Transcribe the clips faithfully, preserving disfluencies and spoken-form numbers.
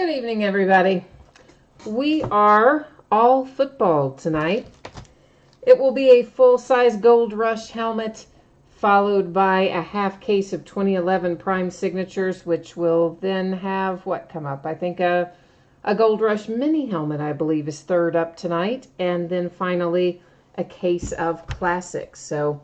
Good evening, everybody. We are all football tonight. It will be a full-size Gold Rush helmet, followed by a half case of twenty eleven Prime Signatures, which will then have what come up? I think a, a Gold Rush mini helmet, I believe, is third up tonight. And then finally, a case of classics. So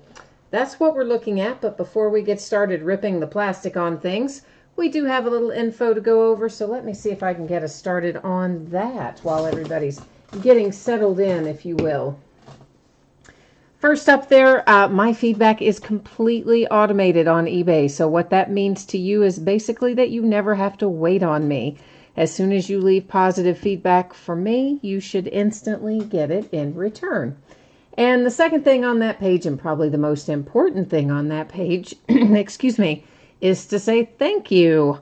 that's what we're looking at. But before we get started ripping the plastic on things, we do have a little info to go over, so let me see if I can get us started on that while everybody's getting settled in, if you will. First up there, uh, my feedback is completely automated on eBay, so what that means to you is basically that you never have to wait on me. As soon as you leave positive feedback for me, you should instantly get it in return. And the second thing on that page, and probably the most important thing on that page, excuse me, is to say thank you,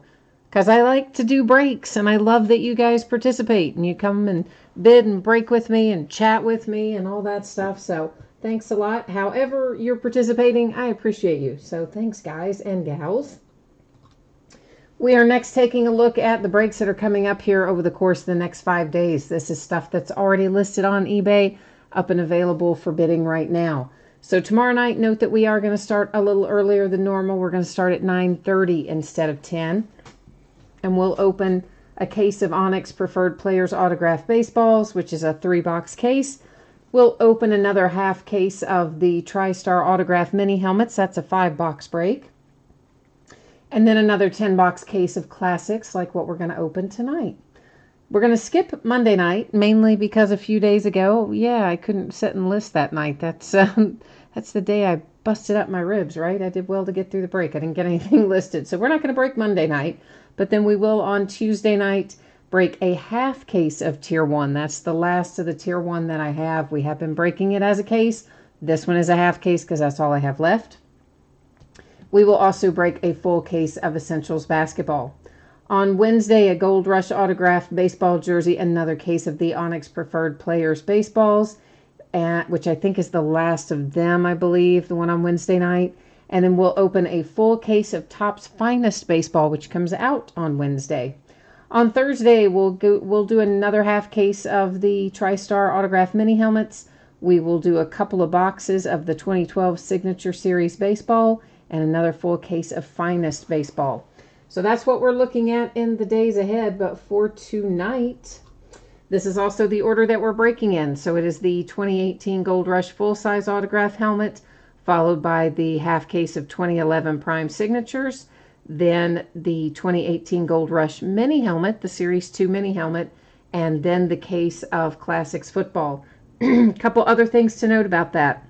because I like to do breaks and I love that you guys participate and you come and bid and break with me and chat with me and all that stuff. So thanks a lot. However you're participating, I appreciate you. So thanks, guys and gals. We are next taking a look at the breaks that are coming up here over the course of the next five days. This is stuff that's already listed on eBay, up and available for bidding right now. So tomorrow night, note that we are going to start a little earlier than normal. We're going to start at nine thirty instead of ten. And we'll open a case of Onyx Preferred Players Autographed Baseballs, which is a three-box case. We'll open another half case of the TriStar Autographed Mini Helmets. That's a five-box break. And then another ten-box case of classics, like what we're going to open tonight. We're going to skip Monday night, mainly because a few days ago, yeah, I couldn't sit and list that night. That's um, that's the day I busted up my ribs, right? I did well to get through the break. I didn't get anything listed. So we're not going to break Monday night, but then we will on Tuesday night break a half case of Tier one. That's the last of the Tier one that I have. We have been breaking it as a case. This one is a half case because that's all I have left. We will also break a full case of Essentials Basketball. On Wednesday, a Gold Rush autographed baseball jersey, another case of the Onyx Preferred Players Baseballs, and, which I think is the last of them, I believe, the one on Wednesday night. And then we'll open a full case of Topps Finest Baseball, which comes out on Wednesday. On Thursday, we'll, go, we'll do another half case of the TriStar autographed mini helmets. We will do a couple of boxes of the twenty twelve Signature Series Baseball and another full case of Finest Baseball. So that's what we're looking at in the days ahead, but for tonight, this is also the order that we're breaking in. So it is the twenty eighteen Gold Rush full-size autograph helmet, followed by the half case of twenty eleven Prime Signatures, then the twenty eighteen Gold Rush mini helmet, the Series two mini helmet, and then the case of Classics football. A couple other things to note about that.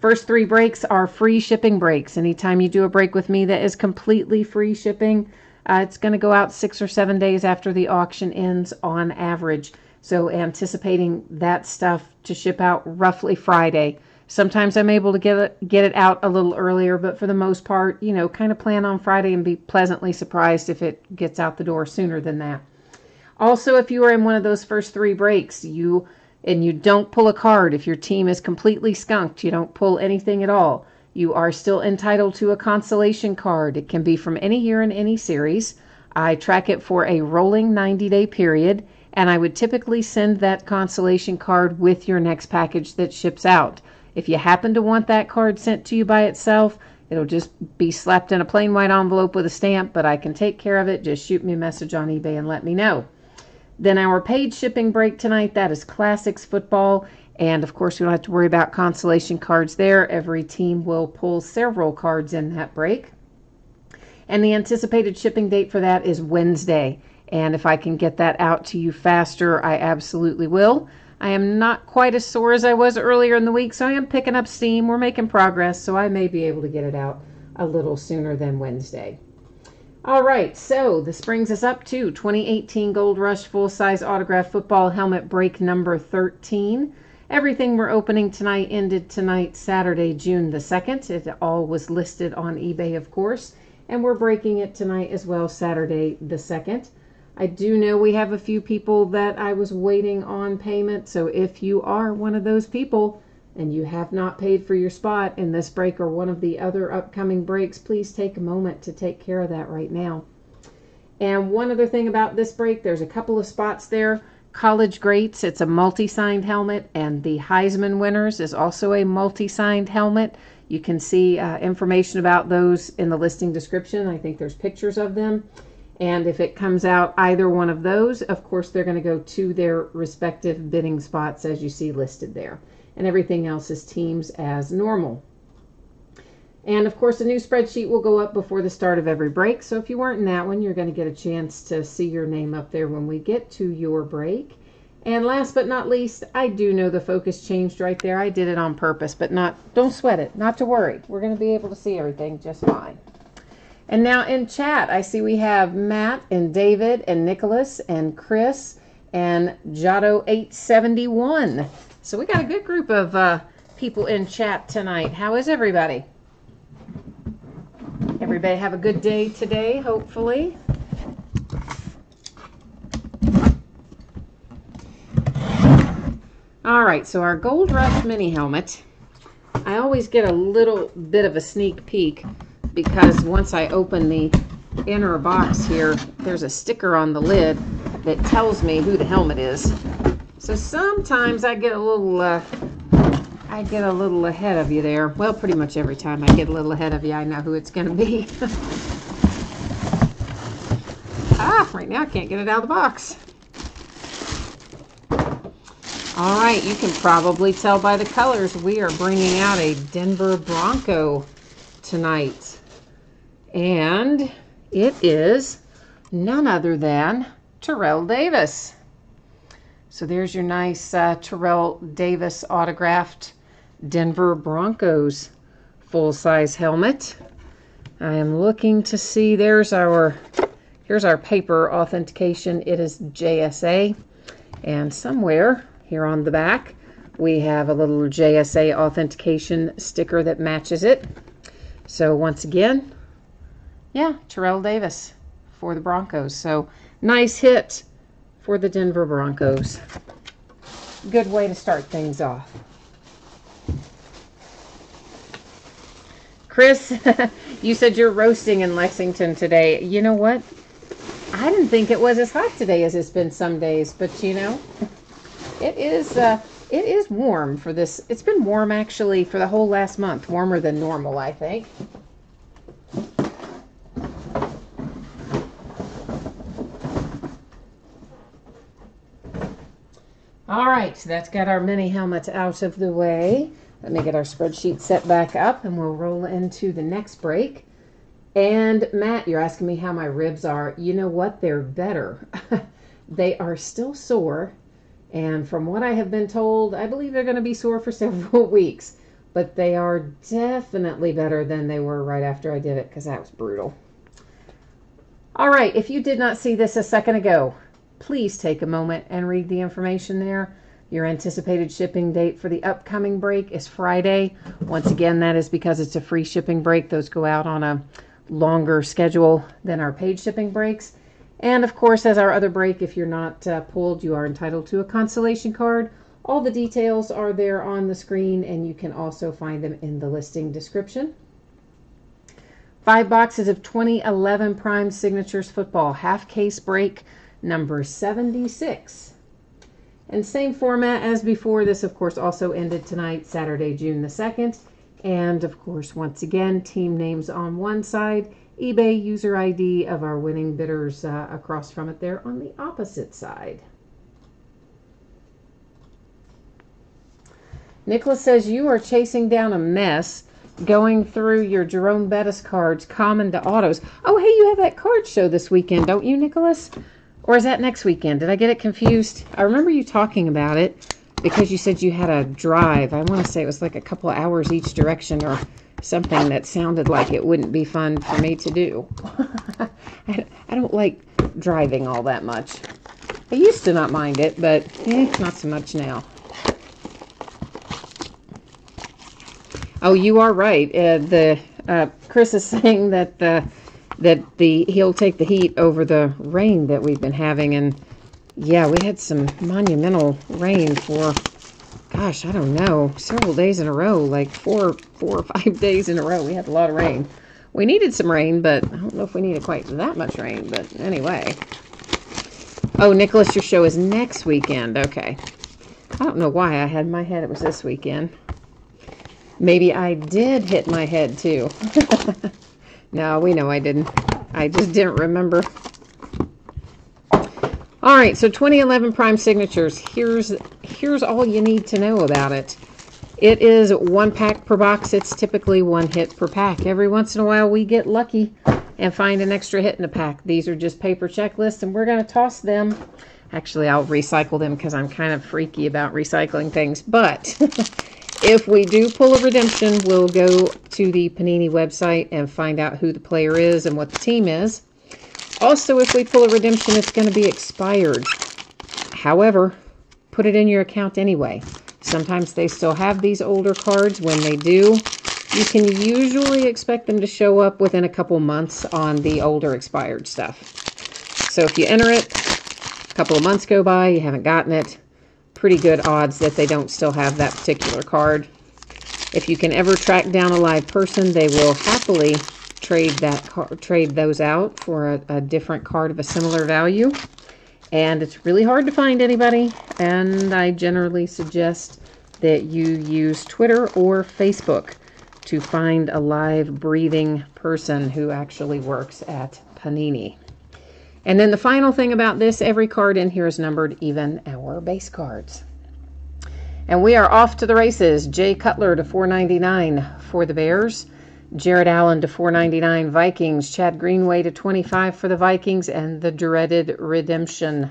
First three breaks are free shipping breaks. Anytime you do a break with me that is completely free shipping, uh, it's going to go out six or seven days after the auction ends on average. So anticipating that stuff to ship out roughly Friday. Sometimes I'm able to get it, get it out a little earlier, but for the most part, you know, kind of plan on Friday and be pleasantly surprised if it gets out the door sooner than that. Also, if you are in one of those first three breaks, you... and you don't pull a card. If your team is completely skunked, you don't pull anything at all, you are still entitled to a consolation card. It can be from any year in any series. I track it for a rolling ninety-day period, and I would typically send that consolation card with your next package that ships out. If you happen to want that card sent to you by itself, it'll just be slapped in a plain white envelope with a stamp, but I can take care of it. Just shoot me a message on eBay and let me know. Then our paid shipping break tonight, that is Classics football. And of course, we don't have to worry about consolation cards there. Every team will pull several cards in that break. And the anticipated shipping date for that is Wednesday. And if I can get that out to you faster, I absolutely will. I am not quite as sore as I was earlier in the week, so I am picking up steam. We're making progress, so I may be able to get it out a little sooner than Wednesday. All right, so this brings us up to twenty eighteen Gold Rush full-size autograph football helmet break number thirteen. Everything we're opening tonight ended tonight, Saturday, June the second. It all was listed on eBay, of course, and we're breaking it tonight as well, Saturday the second. I do know we have a few people that I was waiting on payment, so if you are one of those people and you have not paid for your spot in this break or one of the other upcoming breaks, please take a moment to take care of that right now. And one other thing about this break, there's a couple of spots there. College Greats, it's a multi-signed helmet, and the Heisman Winners is also a multi-signed helmet. You can see uh, information about those in the listing description. I think there's pictures of them. And if it comes out either one of those, of course, they're going to go to their respective bidding spots as you see listed there. And everything else is teams as normal. And, of course, a new spreadsheet will go up before the start of every break. So if you weren't in that one, you're going to get a chance to see your name up there when we get to your break. And last but not least, I do know the focus changed right there. I did it on purpose, but not. Don't sweat it. Not to worry. We're going to be able to see everything just fine. And now in chat, I see we have Matt and David and Nicholas and Chris and Giotto eight seventy-one. So we got a good group of uh, people in chat tonight. How is everybody? Everybody have a good day today, hopefully. All right, so our Gold Rush mini helmet. I always get a little bit of a sneak peek, because once I open the inner box here, there's a sticker on the lid that tells me who the helmet is. So sometimes I get a little, uh, I get a little ahead of you there. Well, pretty much every time I get a little ahead of you, I know who it's going to be. Ah, right now I can't get it out of the box. All right, you can probably tell by the colors we are bringing out a Denver Bronco tonight. And it is none other than Terrell Davis. So there's your nice uh, Terrell Davis autographed Denver Broncos full-size helmet. I am looking to see, there's our, here's our paper authentication. It is J S A. And somewhere here on the back, we have a little J S A authentication sticker that matches it. So once again, yeah, Terrell Davis for the Broncos. So nice hit for the Denver Broncos. Good way to start things off. Chris, you said you're roasting in Lexington today. You know what? I didn't think it was as hot today as it's been some days, but you know, it is... Uh, It is warm for this. It's been warm, actually, for the whole last month. Warmer than normal, I think. All right, so that's got our mini helmets out of the way. Let me get our spreadsheet set back up, and we'll roll into the next break. And, Matt, you're asking me how my ribs are. You know what? They're better. They are still sore. And from what I have been told, I believe they're going to be sore for several weeks. But they are definitely better than they were right after I did it, because that was brutal. All right, if you did not see this a second ago, please take a moment and read the information there. Your anticipated shipping date for the upcoming break is Friday. Once again, that is because it's a free shipping break. Those go out on a longer schedule than our paid shipping breaks. And, of course, as our other break, if you're not uh, pulled, you are entitled to a consolation card. All the details are there on the screen, and you can also find them in the listing description. Five boxes of twenty eleven Prime Signatures Football, half-case break, number seventy-six. And same format as before. This, of course, also ended tonight, Saturday, June the second. And, of course, once again, team names on one side, eBay user I D of our winning bidders uh, across from it there on the opposite side. Nicholas says, you are chasing down a mess going through your Jerome Bettis cards, common to autos. Oh, hey, you have that card show this weekend, don't you, Nicholas? Or is that next weekend? Did I get it confused? I remember you talking about it because you said you had a drive. I want to say it was like a couple hours each direction or something that sounded like it wouldn't be fun for me to do. I, I don't like driving all that much. I used to not mind it, but eh, not so much now. Oh, you are right. Uh, the uh, Chris is saying that the that the he'll take the heat over the rain that we've been having, and yeah, we had some monumental rain for, gosh, I don't know, several days in a row, like four, four or five days in a row. We had a lot of rain, We needed some rain, but I don't know if we needed quite that much rain, but anyway. Oh, Nicholas, your show is next weekend. Okay. I don't know why I had in my head it was this weekend. Maybe I did hit my head, too. No, we know I didn't. I just didn't remember. All right, so twenty eleven Prime Signatures. Here's, here's all you need to know about it. It is one pack per box. It's typically one hit per pack. Every once in a while we get lucky and find an extra hit in a pack. These are just paper checklists, and we're going to toss them. Actually, I'll recycle them because I'm kind of freaky about recycling things. But if we do pull a redemption, we'll go to the Panini website and find out who the player is and what the team is. Also, if we pull a redemption, it's going to be expired. However, put it in your account anyway. Sometimes they still have these older cards. When they do, you can usually expect them to show up within a couple months on the older expired stuff. So if you enter it, a couple of months go by, you haven't gotten it, pretty good odds that they don't still have that particular card. If you can ever track down a live person, they will happily trade that trade those out for a, a different card of a similar value. And it's really hard to find anybody, and I generally suggest that you use Twitter or Facebook to find a live, breathing person who actually works at Panini. And then the final thing about this, every card in here is numbered, even our base cards. And we are off to the races. Jay Cutler to four ninety-nine for the Bears. Jared Allen to four ninety-nine Vikings. Chad Greenway to twenty-five for the Vikings, and the dreaded redemption.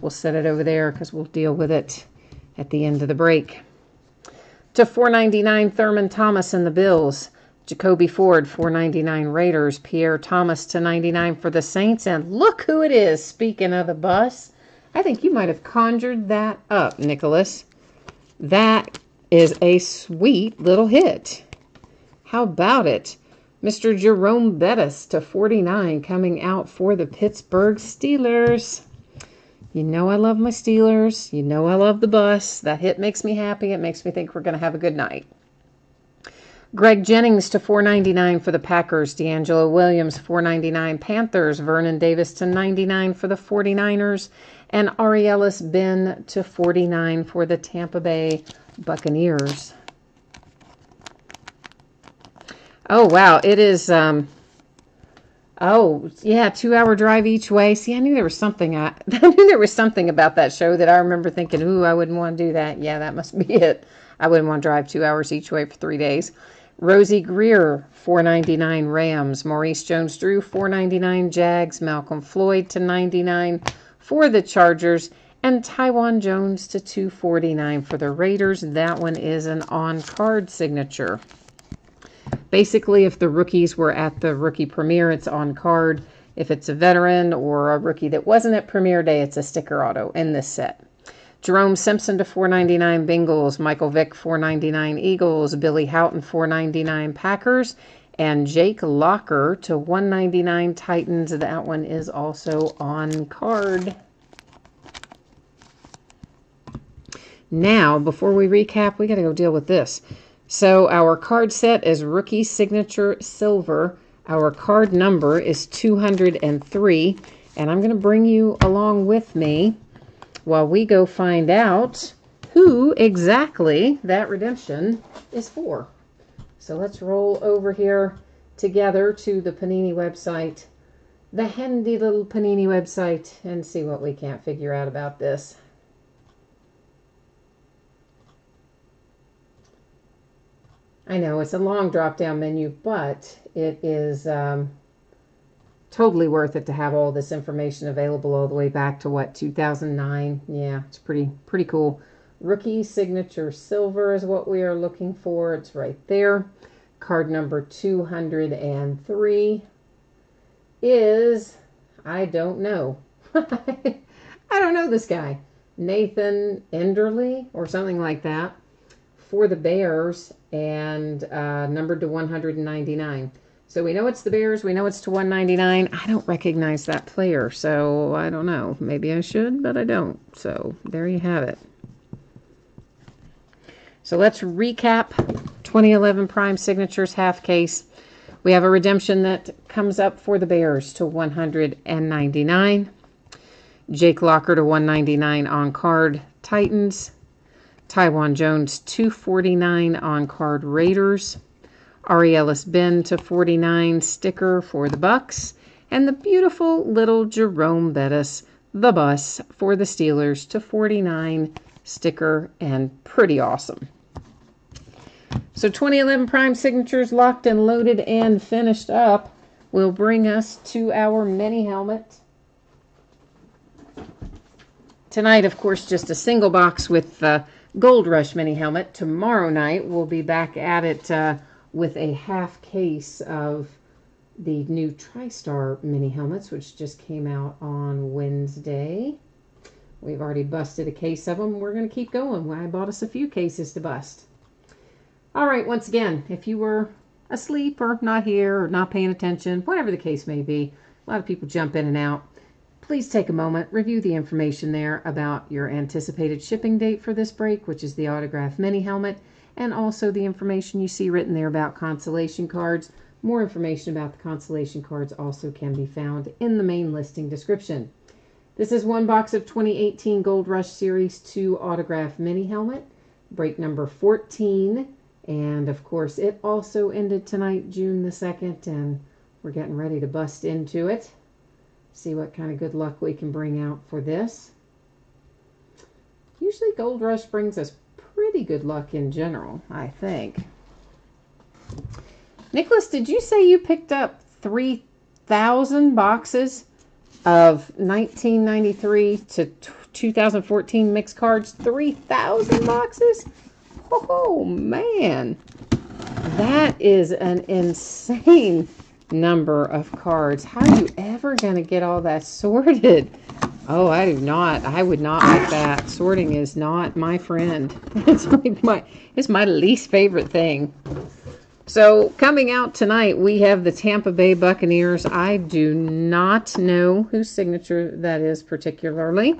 We'll set it over there because we'll deal with it at the end of the break. To four ninety-nine Thurman Thomas and the Bills. Jacoby Ford four ninety-nine Raiders. Pierre Thomas to ninety-nine for the Saints. And look who it is. Speaking of the bus, I think you might have conjured that up, Nicholas. That is a sweet little hit. How about it? Mister Jerome Bettis to forty-nine coming out for the Pittsburgh Steelers. You know I love my Steelers. You know I love the bus. That hit makes me happy. It makes me think we're going to have a good night. Greg Jennings to four ninety-nine for the Packers. D'Angelo Williams, four ninety-nine Panthers. Vernon Davis to ninety-nine for the forty-niners. And Arrelious Benn to forty-nine for the Tampa Bay Buccaneers. Oh, wow. It is, um, oh, yeah, two-hour drive each way. See, I knew there was something. I, I knew there was something about that show that I remember thinking, ooh, I wouldn't want to do that. Yeah, that must be it. I wouldn't want to drive two hours each way for three days. Rosie Greer, four ninety-nine Rams. Maurice Jones-Drew, four ninety-nine Jags. Malcolm Floyd to ninety-nine for the Chargers. And Taiwan Jones to two forty-nine for the Raiders. That one is an on-card signature. Basically, if the rookies were at the rookie premiere, it's on card. If it's a veteran or a rookie that wasn't at premiere day, it's a sticker auto in this set. Jerome Simpson to four ninety-nine Bengals. Michael Vick, four ninety-nine Eagles. Billy Houghton, four ninety-nine Packers. And Jake Locker to one ninety-nine Titans. That one is also on card. Now, before we recap, we got to go deal with this. So our card set is Rookie Signature Silver. Our card number is two hundred three. And I'm going to bring you along with me while we go find out who exactly that redemption is for. So let's roll over here together to the Panini website, the handy little Panini website, and see what we can't figure out about this. I know it's a long drop-down menu, but it is um, totally worth it to have all this information available all the way back to, what, two thousand nine? Yeah, it's pretty pretty cool. Rookie Signature Silver is what we are looking for. It's right there. Card number two hundred three is, I don't know. I don't know this guy. Nathan Enderley or something like that for the Bears, and uh, numbered to one ninety-nine. So we know it's the Bears. We know it's to one ninety-nine. I don't recognize that player, so I don't know. Maybe I should, but I don't. So there you have it. So let's recap twenty eleven Prime Signatures half case. We have a redemption that comes up for the Bears to one ninety-nine. Jake Locker to one ninety-nine on card Titans. Taiwan Jones two forty-nine on card Raiders. Arrelious Benn to forty-nine sticker for the Bucks. And the beautiful little Jerome Bettis, the bus, for the Steelers to forty-nine sticker, and pretty awesome. So twenty eleven Prime Signatures locked and loaded and finished up will bring us to our mini helmet. Tonight, of course, just a single box with the Gold Rush mini helmet. Tomorrow night, we'll be back at it uh, with a half case of the new TriStar mini helmets, which just came out on Wednesday. We've already busted a case of them. We're going to keep going. I bought us a few cases to bust. All right, once again, if you were asleep or not here or not paying attention, whatever the case may be, a lot of people jump in and out. Please take a moment, review the information there about your anticipated shipping date for this break, which is the autograph mini helmet, and also the information you see written there about consolation cards. More information about the consolation cards also can be found in the main listing description. This is one box of twenty eighteen Gold Rush Series two autograph mini helmet, break number fourteen, and of course it also ended tonight, June the second, and we're getting ready to bust into it. See what kind of good luck we can bring out for this. Usually Gold Rush brings us pretty good luck in general, I think. Nicholas, did you say you picked up three thousand boxes of nineteen ninety-three to two thousand fourteen mixed cards? three thousand boxes? Oh, man. That is an insane number of cards. How are you ever going to get all that sorted? Oh, I do not. I would not like that. Sorting is not my friend. It's like my, it's my least favorite thing. So, coming out tonight, we have the Tampa Bay Buccaneers. I do not know whose signature that is particularly,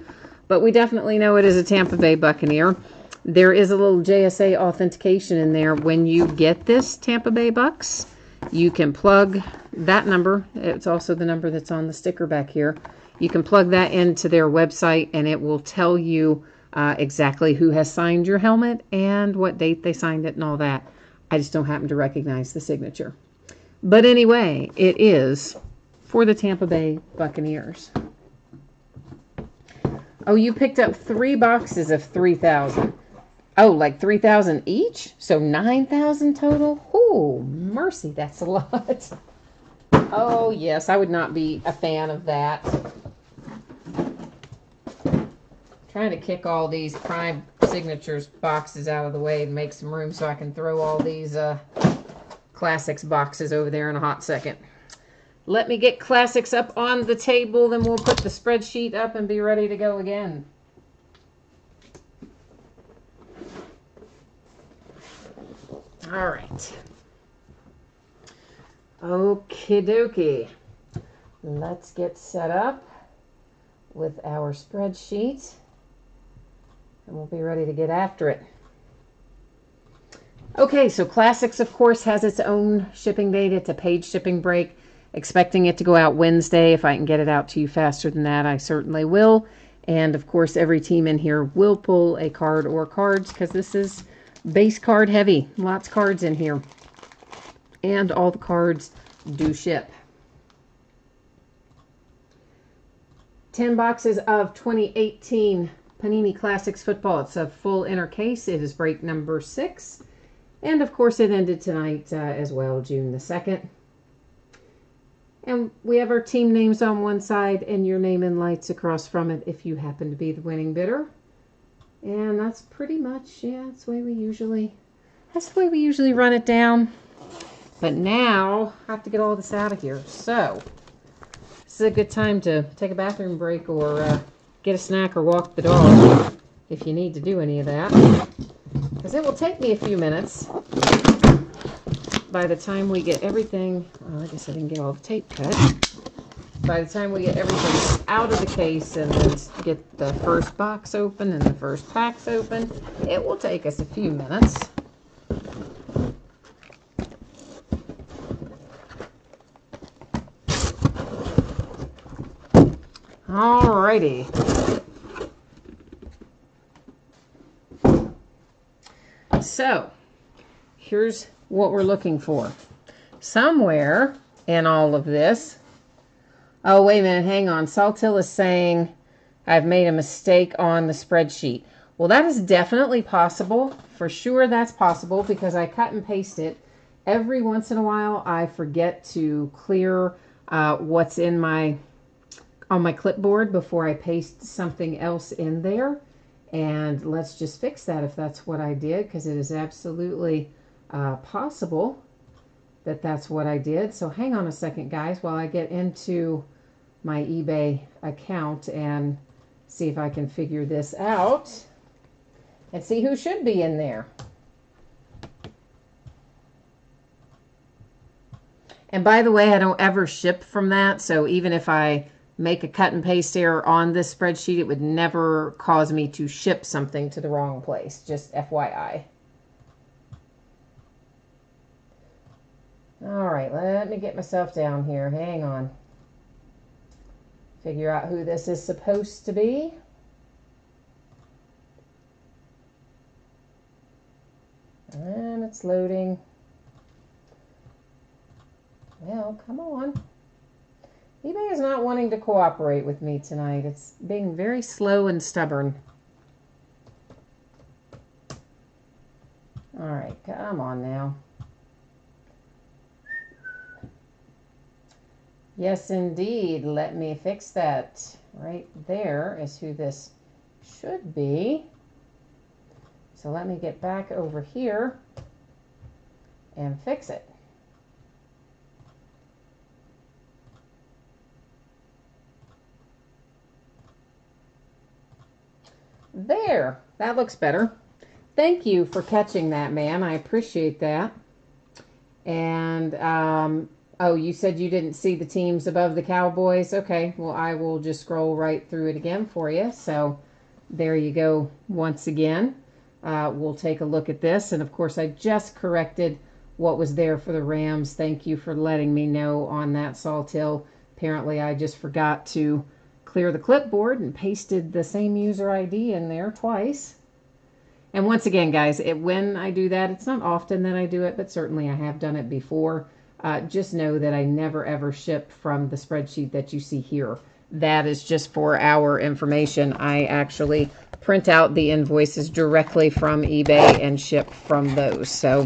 but we definitely know it is a Tampa Bay Buccaneer. There is a little J S A authentication in there. When you get this Tampa Bay Bucks, you can plug that number. It's also the number that's on the sticker back here. You can plug that into their website, and it will tell you uh, exactly who has signed your helmet and what date they signed it and all that. I just don't happen to recognize the signature. But anyway, it is for the Tampa Bay Buccaneers. Oh, you picked up three boxes of three thousand. Oh, like three thousand each? So nine thousand total? Oh, mercy, that's a lot. Oh, yes, I would not be a fan of that. I'm trying to kick all these Prime Signatures boxes out of the way and make some room so I can throw all these uh, Classics boxes over there in a hot second. Let me get Classics up on the table, then we'll put the spreadsheet up and be ready to go again. All right. Okie dokie. Let's get set up with our spreadsheet, and we'll be ready to get after it. Okay, so Classics, of course, has its own shipping date. It's a paid shipping break. Expecting it to go out Wednesday. If I can get it out to you faster than that, I certainly will. And, of course, every team in here will pull a card or cards because this is base card heavy. Lots of cards in here. And all the cards do ship. ten boxes of twenty eighteen Panini Classics football. It's a full inner case. It is break number six. And, of course, it ended tonight uh, as well, June the second. And we have our team names on one side and your name in lights across from it if you happen to be the winning bidder. And that's pretty much, yeah, that's the way we usually, that's the way we usually run it down. But now, I have to get all this out of here. So, this is a good time to take a bathroom break or uh, get a snack or walk the dog if you need to do any of that. Because it will take me a few minutes by the time we get everything, well, I guess I didn't get all the tape cut. By the time we get everything out of the case and then get the first box open and the first packs open, it will take us a few minutes. Alrighty. So, here's what we're looking for. Somewhere in all of this... Oh, wait a minute. Hang on. Saltil is saying I've made a mistake on the spreadsheet. Well, that is definitely possible. For sure that's possible because I cut and paste it. Every once in a while, I forget to clear uh, what's in my on my clipboard before I paste something else in there. And let's just fix that if that's what I did, because it is absolutely uh, possible that that's what I did. So hang on a second, guys, while I get into my eBay account and see if I can figure this out and see who should be in there. And by the way, I don't ever ship from that, so even if I make a cut and paste error on this spreadsheet, it would never cause me to ship something to the wrong place, just F Y I. All right, let me get myself down here. Hang on. Figure out who this is supposed to be. And it's loading. Well, come on. eBay is not wanting to cooperate with me tonight. It's being very slow and stubborn. All right, come on now. Yes, indeed. Let me fix that. Right there is who this should be. So let me get back over here and fix it. There. That looks better. Thank you for catching that, man. I appreciate that. And, um... oh, you said you didn't see the teams above the Cowboys. Okay, well, I will just scroll right through it again for you. So there you go once again. Uh, we'll take a look at this. And, of course, I just corrected what was there for the Rams. Thank you for letting me know on that, Saltil. Apparently, I just forgot to clear the clipboard and pasted the same user I D in there twice. And once again, guys, it, when I do that, it's not often that I do it, but certainly I have done it before. Uh, just know that I never ever ship from the spreadsheet that you see here. That is just for our information. I actually print out the invoices directly from eBay and ship from those. So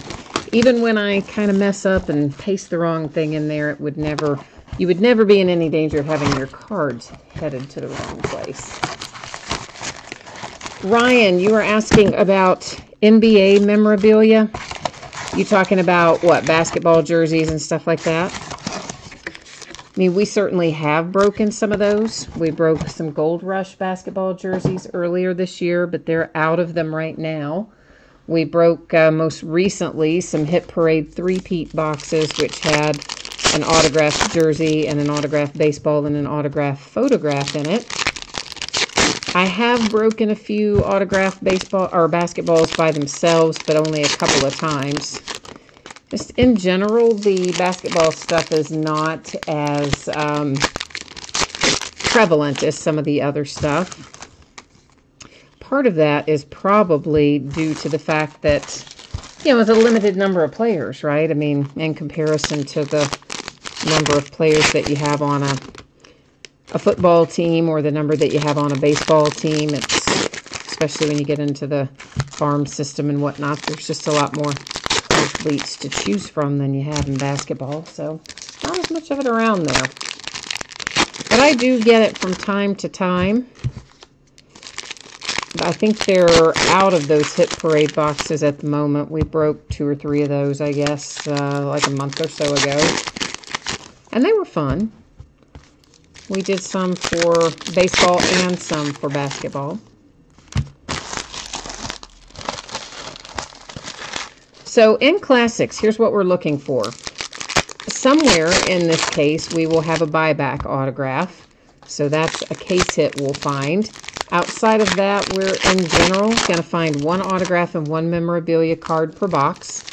even when I kind of mess up and paste the wrong thing in there, it would never, you would never be in any danger of having your cards headed to the wrong place. Ryan, you were asking about N B A memorabilia. You talking about, what, basketball jerseys and stuff like that? I mean, we certainly have broken some of those. We broke some Gold Rush basketball jerseys earlier this year, but they're out of them right now. We broke, uh, most recently, some Hit Parade three-peat boxes, which had an autographed jersey and an autographed baseball and an autographed photograph in it. I have broken a few autographed baseball or basketballs by themselves, but only a couple of times. Just in general, the basketball stuff is not as um, prevalent as some of the other stuff. Part of that is probably due to the fact that, you know, it's a limited number of players, right? I mean, in comparison to the number of players that you have on a a football team or the number that you have on a baseball team, it's, especially when you get into the farm system and whatnot, there's just a lot more athletes to choose from than you have in basketball, so not as much of it around there. But I do get it from time to time. I think they're out of those Hit Parade boxes at the moment. We broke two or three of those, I guess, uh, like a month or so ago. And they were fun. We did some for baseball and some for basketball. So in Classics, here's what we're looking for. Somewhere in this case, we will have a buyback autograph. So that's a case hit we'll find. Outside of that, we're in general going to find one autograph and one memorabilia card per box.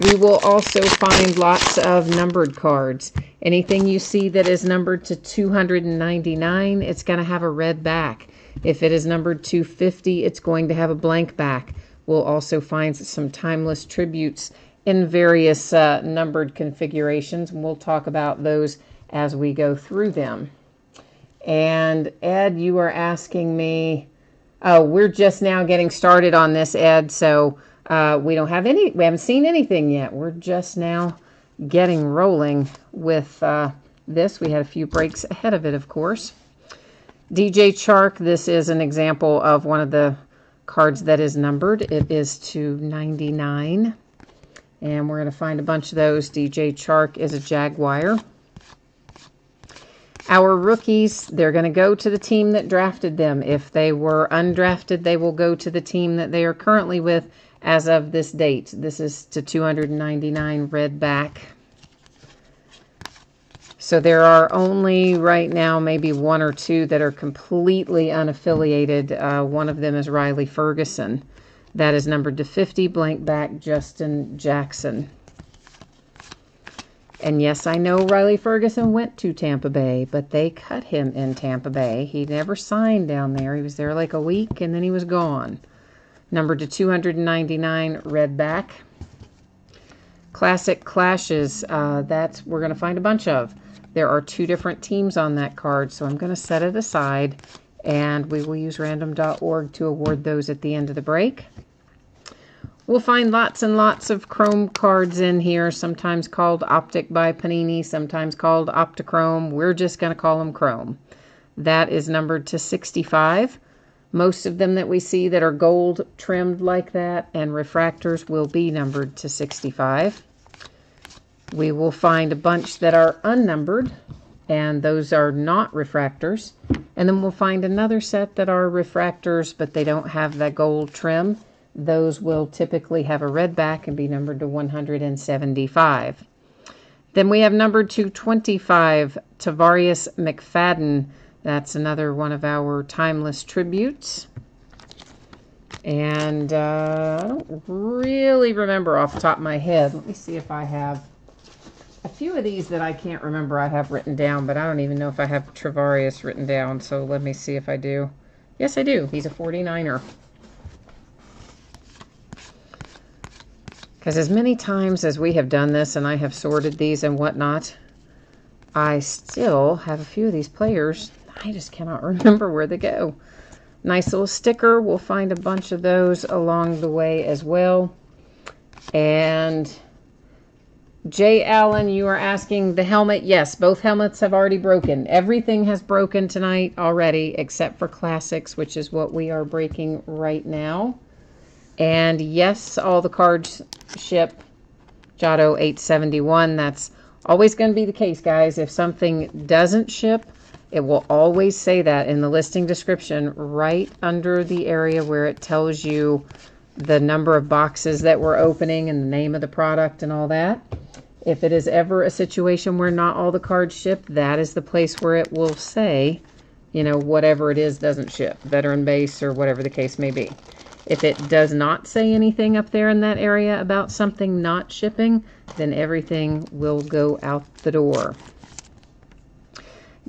We will also find lots of numbered cards. Anything you see that is numbered to two hundred ninety-nine, it's going to have a red back. If it is numbered to two fifty, it's going to have a blank back. We'll also find some Timeless Tributes in various uh, numbered configurations, and we'll talk about those as we go through them. And Ed, you are asking me, oh, we're just now getting started on this, Ed, so uh, we don't have any, we haven't seen anything yet. We're just now getting rolling with uh, this. We had a few breaks ahead of it, of course. D J Chark, this is an example of one of the cards that is numbered. It is two ninety-nine, and we're going to find a bunch of those. D J Chark is a Jaguar. Our rookies, they're going to go to the team that drafted them. If they were undrafted, they will go to the team that they are currently with as of this date. This is to two ninety-nine red back. So there are only right now maybe one or two that are completely unaffiliated. Uh, one of them is Riley Ferguson. That is numbered to fifty, blank back, Justin Jackson. And yes, I know Riley Ferguson went to Tampa Bay, but they cut him in Tampa Bay. He never signed down there. He was there like a week, and then he was gone. Numbered to two ninety-nine red back. Classic Clashes, uh, that's we're going to find a bunch of. There are two different teams on that card, so I'm going to set it aside, and we will use random dot org to award those at the end of the break. We'll find lots and lots of chrome cards in here, sometimes called Optic by Panini, sometimes called Optichrome. We're just going to call them chrome. That is numbered to sixty-five. Most of them that we see that are gold trimmed like that and refractors will be numbered to sixty-five. We will find a bunch that are unnumbered, and those are not refractors. And then we'll find another set that are refractors, but they don't have that gold trim. Those will typically have a red back and be numbered to one seventy-five. Then we have numbered to twenty-five, Tavarius McFadden. That's another one of our Timeless Tributes. And uh, I don't really remember off the top of my head. Let me see if I have a few of these that I can't remember I have written down, but I don't even know if I have Travarius written down. So let me see if I do. Yes, I do. He's a forty-niner. Because as many times as we have done this and I have sorted these and whatnot, I still have a few of these players. I just cannot remember where they go. Nice little sticker. We'll find a bunch of those along the way as well. And Jay Allen, you are asking the helmet. Yes, both helmets have already broken. Everything has broken tonight already except for Classics, which is what we are breaking right now. And yes, all the cards ship. Jotto eight seventy-one. That's always going to be the case, guys. If something doesn't ship, it will always say that in the listing description right under the area where it tells you the number of boxes that we're opening and the name of the product and all that. If it is ever a situation where not all the cards ship, that is the place where it will say, you know, whatever it is doesn't ship, veteran base or whatever the case may be. If it does not say anything up there in that area about something not shipping, then everything will go out the door.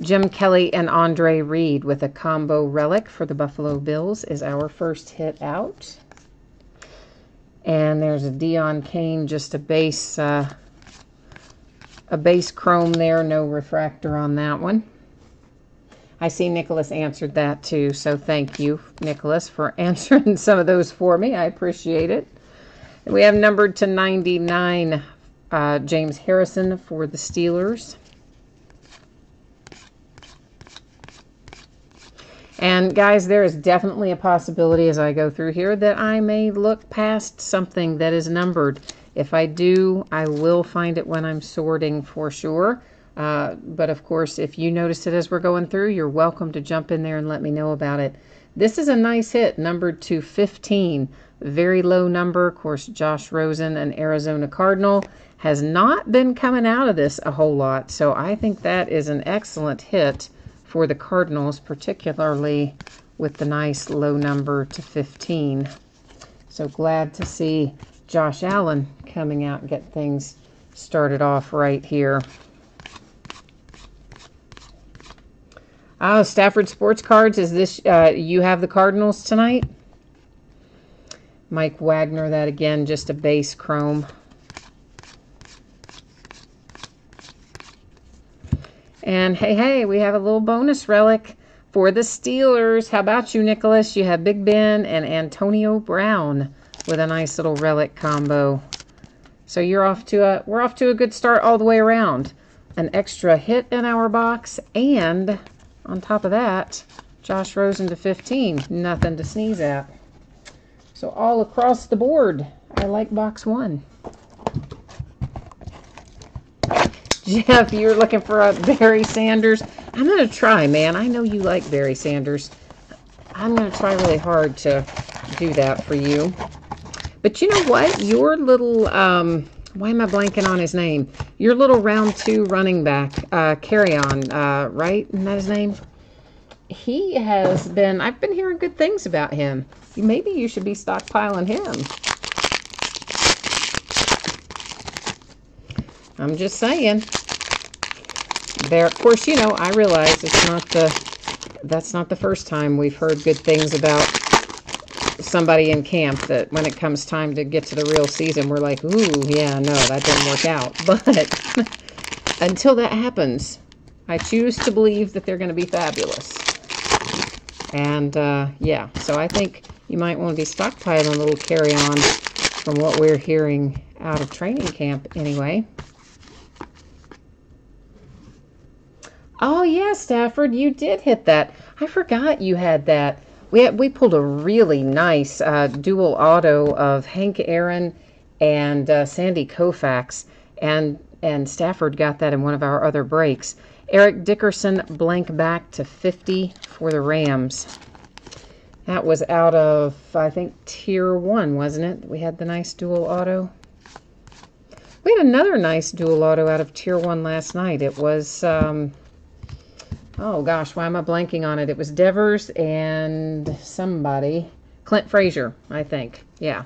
Jim Kelly and Andre Reed with a combo relic for the Buffalo Bills is our first hit out. And there's a Dion Kane, just a base, uh, a base chrome there, no refractor on that one. I see Nicholas answered that too, so thank you, Nicholas, for answering some of those for me. I appreciate it. We have numbered to ninety-nine, uh, James Harrison for the Steelers. And guys, there is definitely a possibility as I go through here that I may look past something that is numbered. If I do, I will find it when I'm sorting for sure. Uh, but of course, if you notice it as we're going through, you're welcome to jump in there and let me know about it. This is a nice hit, numbered to fifteen. Very low number. Of course, Josh Rosen, an Arizona Cardinal, has not been coming out of this a whole lot. So I think that is an excellent hit for the Cardinals, particularly with the nice low number to fifteen. So glad to see Josh Allen coming out and get things started off right here. Oh, Stafford Sports Cards, is this, uh, you have the Cardinals tonight? Mike Wagner, that again, just a base chrome. And hey, hey, we have a little bonus relic for the Steelers. How about you, Nicholas? You have Big Ben and Antonio Brown with a nice little relic combo. So you're off to a, we're off to a good start all the way around. An extra hit in our box, and on top of that, Josh Rosen to fifteen. Nothing to sneeze at. So all across the board, I like box one. Jeff, you're looking for a Barry Sanders. I'm going to try, man. I know you like Barry Sanders. I'm going to try really hard to do that for you. But you know what? Your little, um, why am I blanking on his name? Your little round two running back, uh, Carry On, uh, right? Isn't that his name? He has been, I've been hearing good things about him. Maybe you should be stockpiling him. I'm just saying. There, of course, you know, I realize it's not the, that's not the first time we've heard good things about somebody in camp that when it comes time to get to the real season, we're like, ooh, yeah, no, that didn't work out. But until that happens, I choose to believe that they're going to be fabulous. And, uh, yeah, so I think you might want to be stockpiling a little carry-on from what we're hearing out of training camp anyway. Oh, yeah, Stafford, you did hit that. I forgot you had that. We had, we pulled a really nice uh, dual auto of Hank Aaron and uh, Sandy Koufax, and, and Stafford got that in one of our other breaks. Eric Dickerson, blank back to fifty for the Rams. That was out of, I think, Tier one, wasn't it? We had the nice dual auto. We had another nice dual auto out of Tier one last night. It was, um, oh gosh, why am I blanking on it? It was Devers and somebody. Clint Frazier, I think. Yeah.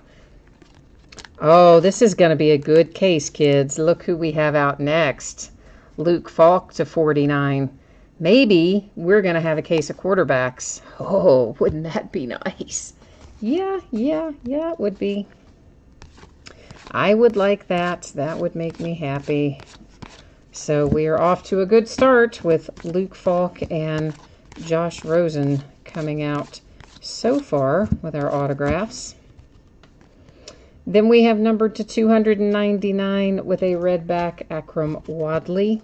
Oh, this is going to be a good case, kids. Look who we have out next. Luke Falk to forty-nine. Maybe we're going to have a case of quarterbacks. Oh, wouldn't that be nice? Yeah, yeah, yeah, it would be. I would like that. That would make me happy. So we are off to a good start with Luke Falk and Josh Rosen coming out so far with our autographs. Then we have numbered to two hundred ninety-nine with a red back, Akram Wadley.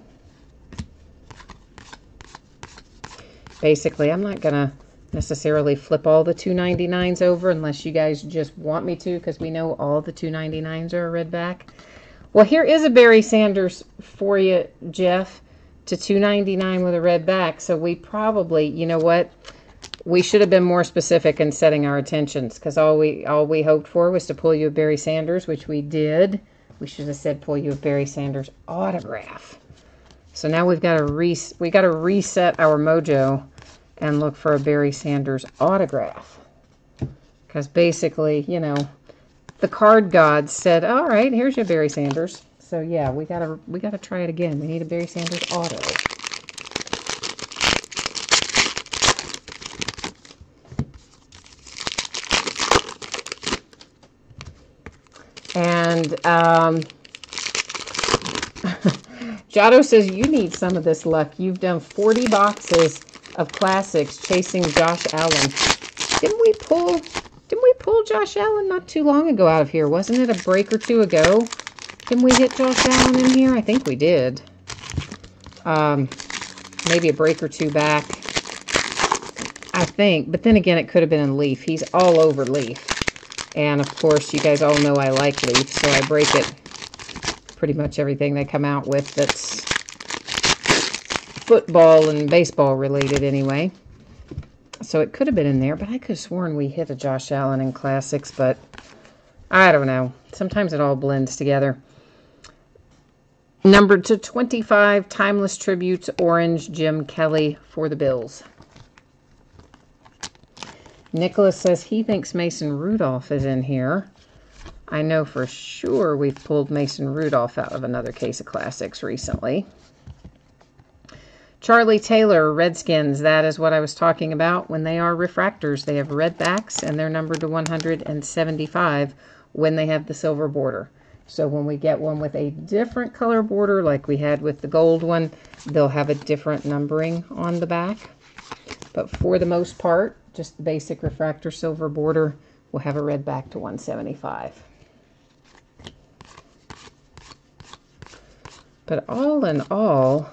Basically, I'm not going to necessarily flip all the two ninety-nines over unless you guys just want me to, because we know all the two ninety-nines are a red back. Well, here is a Barry Sanders for you, Jeff, to two ninety-nine with a red back. So we probably, you know what? We should have been more specific in setting our attentions, because all we all we hoped for was to pull you a Barry Sanders, which we did. We should have said pull you a Barry Sanders autograph. So now we've got to re we got to reset our mojo and look for a Barry Sanders autograph, because basically, you know, the card gods said, "All right, here's your Barry Sanders." So yeah, we gotta we gotta try it again. We need a Barry Sanders auto. And um, Jotto says, you need some of this luck. You've done forty boxes of classics chasing Josh Allen. Didn't we pull, didn't we pull Josh Allen not too long ago out of here? Wasn't it a break or two ago? Didn't we hit Josh Allen in here? I think we did. Um, maybe a break or two back, I think. But then again, it could have been in Leaf. He's all over Leaf. And, of course, you guys all know I like Leaf, so I break it pretty much everything they come out with that's football and baseball related anyway. So it could have been in there, but I could have sworn we hit a Josh Allen in Classics, but I don't know. Sometimes it all blends together. Number to twenty-five, Timeless Tributes, Orange, Jim Kelly for the Bills. Nicholas says he thinks Mason Rudolph is in here. I know for sure we've pulled Mason Rudolph out of another case of Classics recently. Charlie Taylor, Redskins, that is what I was talking about. When they are refractors, they have red backs, and they're numbered to one hundred seventy-five when they have the silver border. So when we get one with a different color border, like we had with the gold one, they'll have a different numbering on the back. But for the most part, just the basic refractor silver border will have a red back to one seventy-five. But all in all,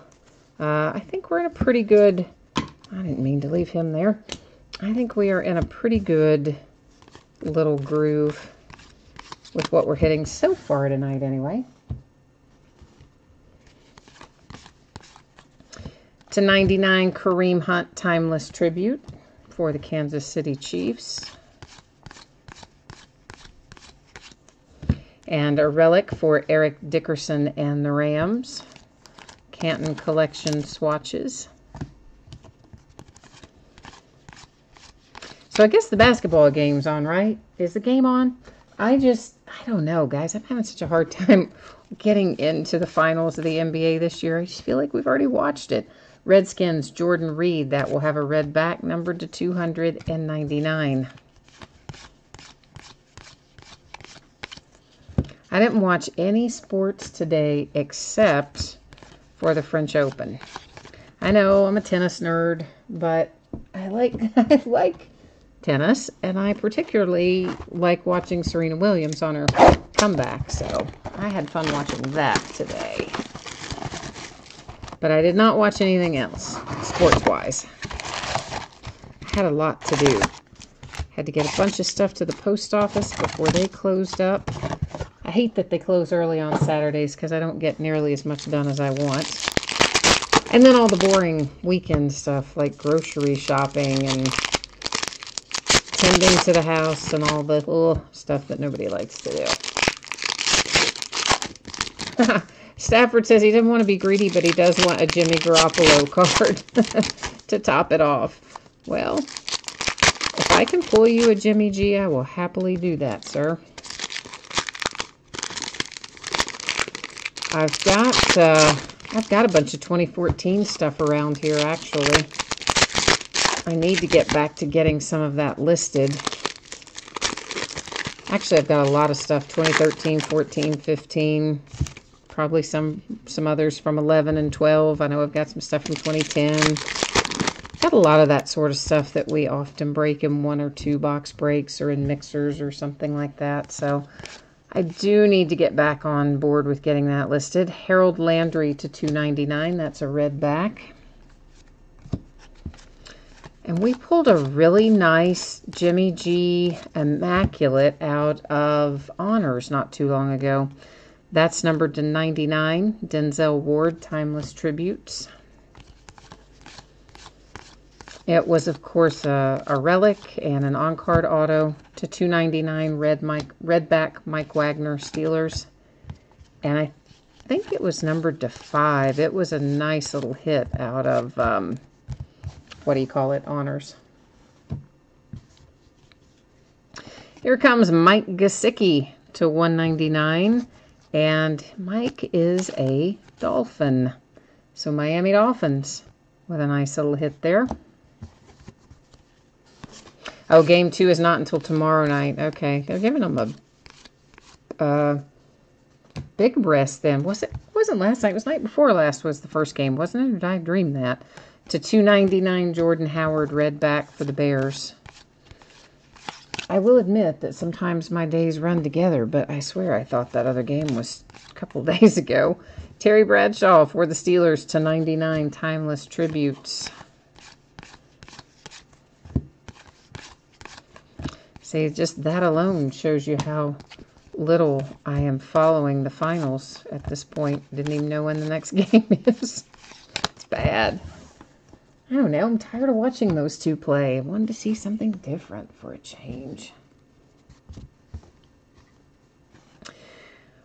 Uh, I think we're in a pretty good, I didn't mean to leave him there. I think we are in a pretty good little groove with what we're hitting so far tonight anyway. to ninety-nine, Kareem Hunt, Timeless Tribute for the Kansas City Chiefs. And a relic for Eric Dickerson and the Rams. Canton Collection swatches. So I guess the basketball game's on, right? Is the game on? I just, I don't know, guys. I'm having such a hard time getting into the finals of the N B A this year. I just feel like we've already watched it. Redskins, Jordan Reed, that will have a red back numbered to two hundred ninety-nine. I didn't watch any sports today except for the French Open. I know I'm a tennis nerd, but I like I like tennis, and I particularly like watching Serena Williams on her comeback, so I had fun watching that today. But I did not watch anything else, sports-wise. I had a lot to do. Had to get a bunch of stuff to the post office before they closed up. I hate that they close early on Saturdays because I don't get nearly as much done as I want. And then all the boring weekend stuff like grocery shopping and tending to the house and all the little stuff that nobody likes to do. Stafford says he didn't want to be greedy, but he does want a Jimmy Garoppolo card to top it off. Well, if I can pull you a Jimmy G, I will happily do that, sir. I've got, uh, I've got a bunch of twenty fourteen stuff around here, actually. I need to get back to getting some of that listed. Actually, I've got a lot of stuff, twenty thirteen, fourteen, fifteen, probably some, some others from eleven and twelve. I know I've got some stuff from twenty ten. Got a lot of that sort of stuff that we often break in one or two box breaks or in mixers or something like that, so I do need to get back on board with getting that listed. Harold Landry to two ninety-nine. That's a red back. And we pulled a really nice Jimmy G Immaculate out of Honors not too long ago. That's numbered to ninety-nine. Denzel Ward, Timeless Tributes. It was, of course, a, a relic and an on-card auto to two ninety-nine red Mike redback Mike Wagner Steelers, and I think it was numbered to five. It was a nice little hit out of um, what do you call it? Honors. Here comes Mike Gesicki to one ninety-nine, and Mike is a Dolphin, so Miami Dolphins with a nice little hit there. Oh, game two is not until tomorrow night. Okay, they're giving them a uh, big rest then. Was it? Wasn't last night? It was night before last was the first game, wasn't it? Or did I dream that? To two ninety-nine, Jordan Howard, red back for the Bears. I will admit that sometimes my days run together, but I swear I thought that other game was a couple days ago. Terry Bradshaw for the Steelers to ninety-nine, Timeless Tributes. See, just that alone shows you how little I am following the finals at this point. Didn't even know when the next game is. It's bad. I don't know. I'm tired of watching those two play. I wanted to see something different for a change.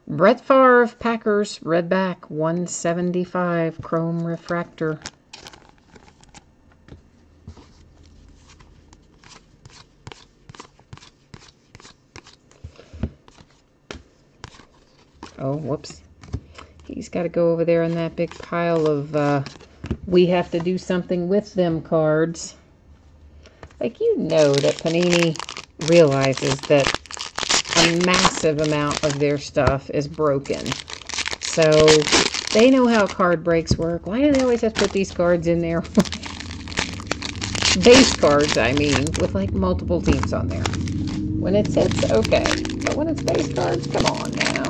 Brett Favre, Packers, redback, one seventy-five, chrome refractor. Oh, whoops. He's got to go over there in that big pile of uh, we have to do something with them cards. Like, you know that Panini realizes that a massive amount of their stuff is broken. So they know how card breaks work. Why do they always have to put these cards in there? Base cards, I mean, with like multiple teams on there. When it's hits, okay. But when it's base cards, come on now.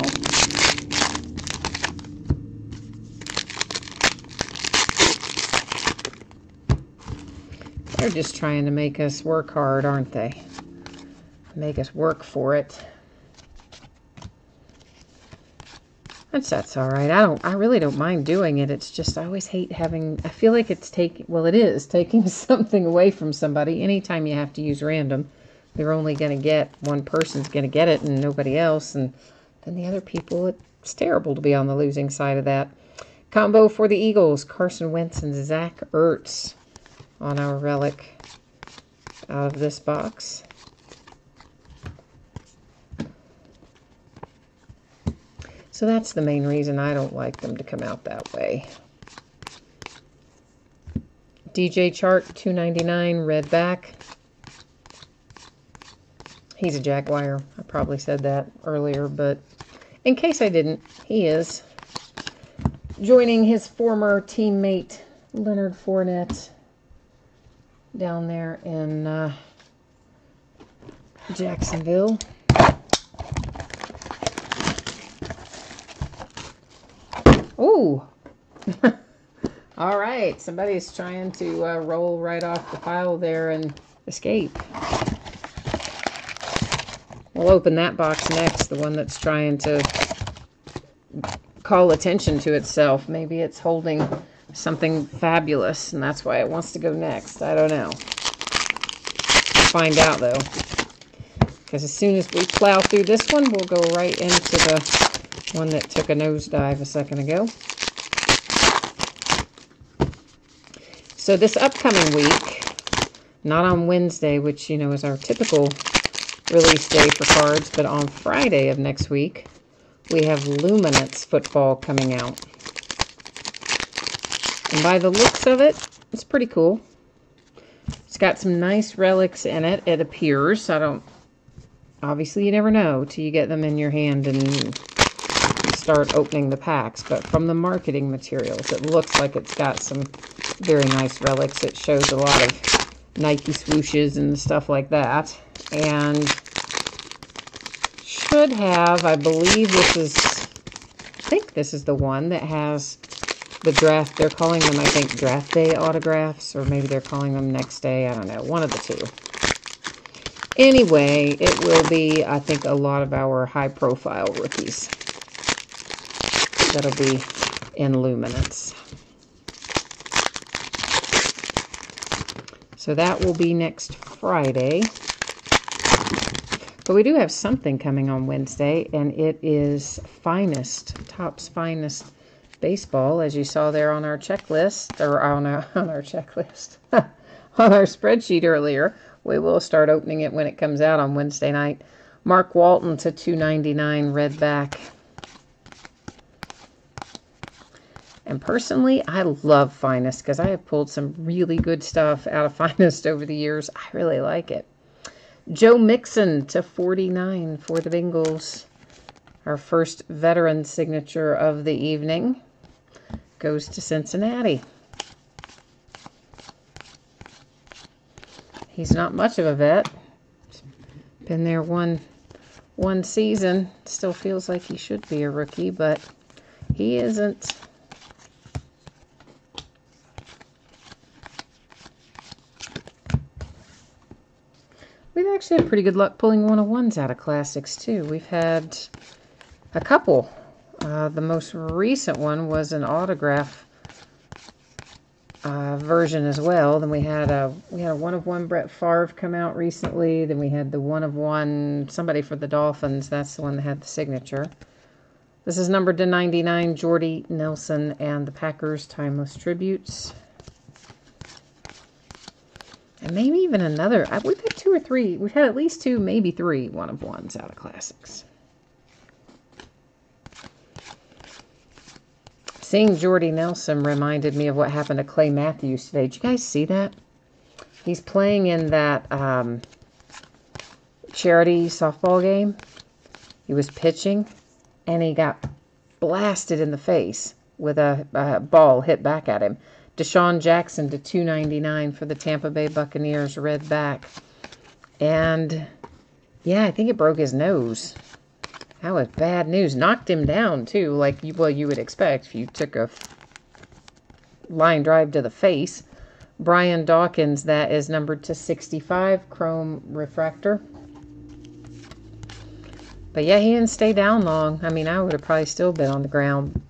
They're just trying to make us work hard, aren't they? Make us work for it. That's, that's all right. I don't. I really don't mind doing it. It's just I always hate having. I feel like it's taking. Well, it is taking something away from somebody. Anytime you have to use random, they're only going to get one person's going to get it and nobody else, and then the other people. It's terrible to be on the losing side of that. Combo for the Eagles: Carson Wentz and Zach Ertz. On our relic out of this box. So that's the main reason I don't like them to come out that way. D J Chark, two ninety-nine, red back. He's a Jaguar. I probably said that earlier, but in case I didn't, he is. Joining his former teammate, Leonard Fournette, down there in uh, Jacksonville. Oh! All right, somebody's trying to uh, roll right off the pile there and escape. We'll open that box next, the one that's trying to call attention to itself. Maybe it's holding something fabulous, and that's why it wants to go next. I don't know. Find out, though. Because as soon as we plow through this one, we'll go right into the one that took a nosedive a second ago. So this upcoming week, not on Wednesday, which, you know, is our typical release day for cards, but on Friday of next week, we have Luminance football coming out. And by the looks of it, it's pretty cool. It's got some nice relics in it, it appears. I don't... Obviously, you never know till you get them in your hand and start opening the packs. But from the marketing materials, it looks like it's got some very nice relics. It shows a lot of Nike swooshes and stuff like that. And should have, I believe this is... I think this is the one that has... The draft, they're calling them, I think, draft day autographs, or maybe they're calling them next day. I don't know. One of the two. Anyway, it will be, I think, a lot of our high-profile rookies that'll be in Luminance. So that will be next Friday. But we do have something coming on Wednesday, and it is Finest, Topps Finest Baseball, as you saw there on our checklist, or on our, on our checklist, on our spreadsheet earlier. We will start opening it when it comes out on Wednesday night. Mark Walton to two ninety-nine redback. And personally, I love Finest because I have pulled some really good stuff out of Finest over the years. I really like it. Joe Mixon to forty-nine for the Bengals. Our first veteran signature of the evening goes to Cincinnati. He's not much of a vet. Been there one one season. Still feels like he should be a rookie, but he isn't. We've actually had pretty good luck pulling one oh ones out of Classics, too. We've had a couple. Uh, the most recent one was an autograph uh, version as well. Then we had a we had a one of one Brett Favre come out recently. Then we had the one of one somebody for the Dolphins. That's the one that had the signature. This is numbered to ninety-nine. Jordy Nelson and the Packers Timeless Tributes. And maybe even another. We've had two or three. We've had at least two, maybe three one of ones out of Classics. Seeing Jordy Nelson reminded me of what happened to Clay Matthews today. Did you guys see that? He's playing in that um, charity softball game. He was pitching, and he got blasted in the face with a, a ball hit back at him. Deshaun Jackson to two ninety-nine for the Tampa Bay Buccaneers, red back. And, yeah, I think it broke his nose. That was bad news. Knocked him down, too, like, you, well, you would expect if you took a line drive to the face. Brian Dawkins, that is numbered to sixty-five, Chrome Refractor. But, yeah, he didn't stay down long. I mean, I would have probably still been on the ground.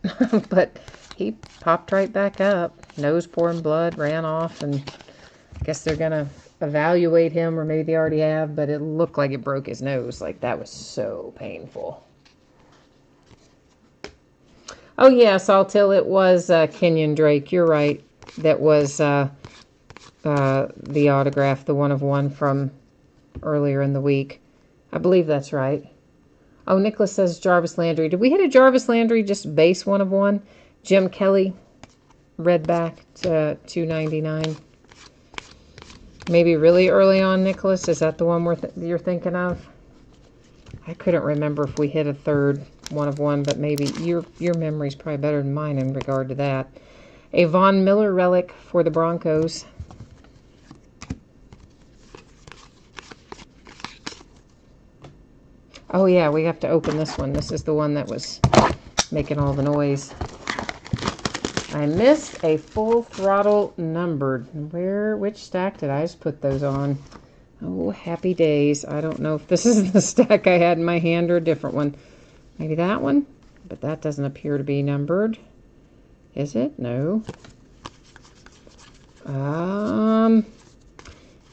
But he popped right back up. Nose pouring blood, ran off, and I guess they're going to evaluate him, or maybe they already have, but it looked like it broke his nose. Like, that was so painful. Oh, yeah, Saltil, it was uh, Kenyon Drake. You're right. That was uh, uh, the autograph, the one of one from earlier in the week. I believe that's right. Oh, Nicholas says Jarvis Landry. Did we hit a Jarvis Landry just base one of one? Jim Kelly, red back to two ninety-nine. Maybe really early on, Nicholas. Is that the one we're th you're thinking of? I couldn't remember if we hit a third one of one, but maybe your your memory's probably better than mine in regard to that. A Von Miller relic for the Broncos. Oh yeah, we have to open this one. This is the one that was making all the noise. I missed a full throttle numbered. Where, which stack did I just put those on? Oh, happy days. I don't know if this is the stack I had in my hand or a different one. Maybe that one, but that doesn't appear to be numbered. Is it? No. Um,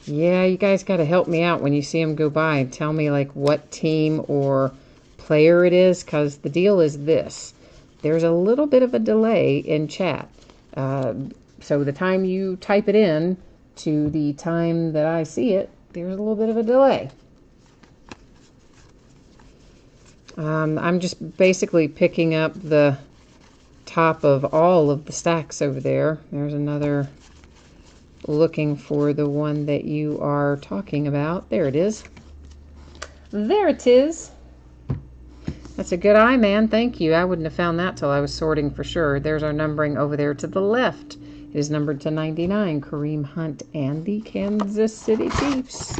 yeah, you guys got to help me out when you see them go by and tell me like what team or player it is, because the deal is this. There's a little bit of a delay in chat. Uh, so the time you type it in to the time that I see it, there's a little bit of a delay. Um, I'm just basically picking up the top of all of the stacks over there. There's another, looking for the one that you are talking about. There it is. There it is. That's a good eye, man. Thank you. I wouldn't have found that till I was sorting for sure. There's our numbering over there to the left. It is numbered to ninety-nine. Kareem Hunt and the Kansas City Chiefs.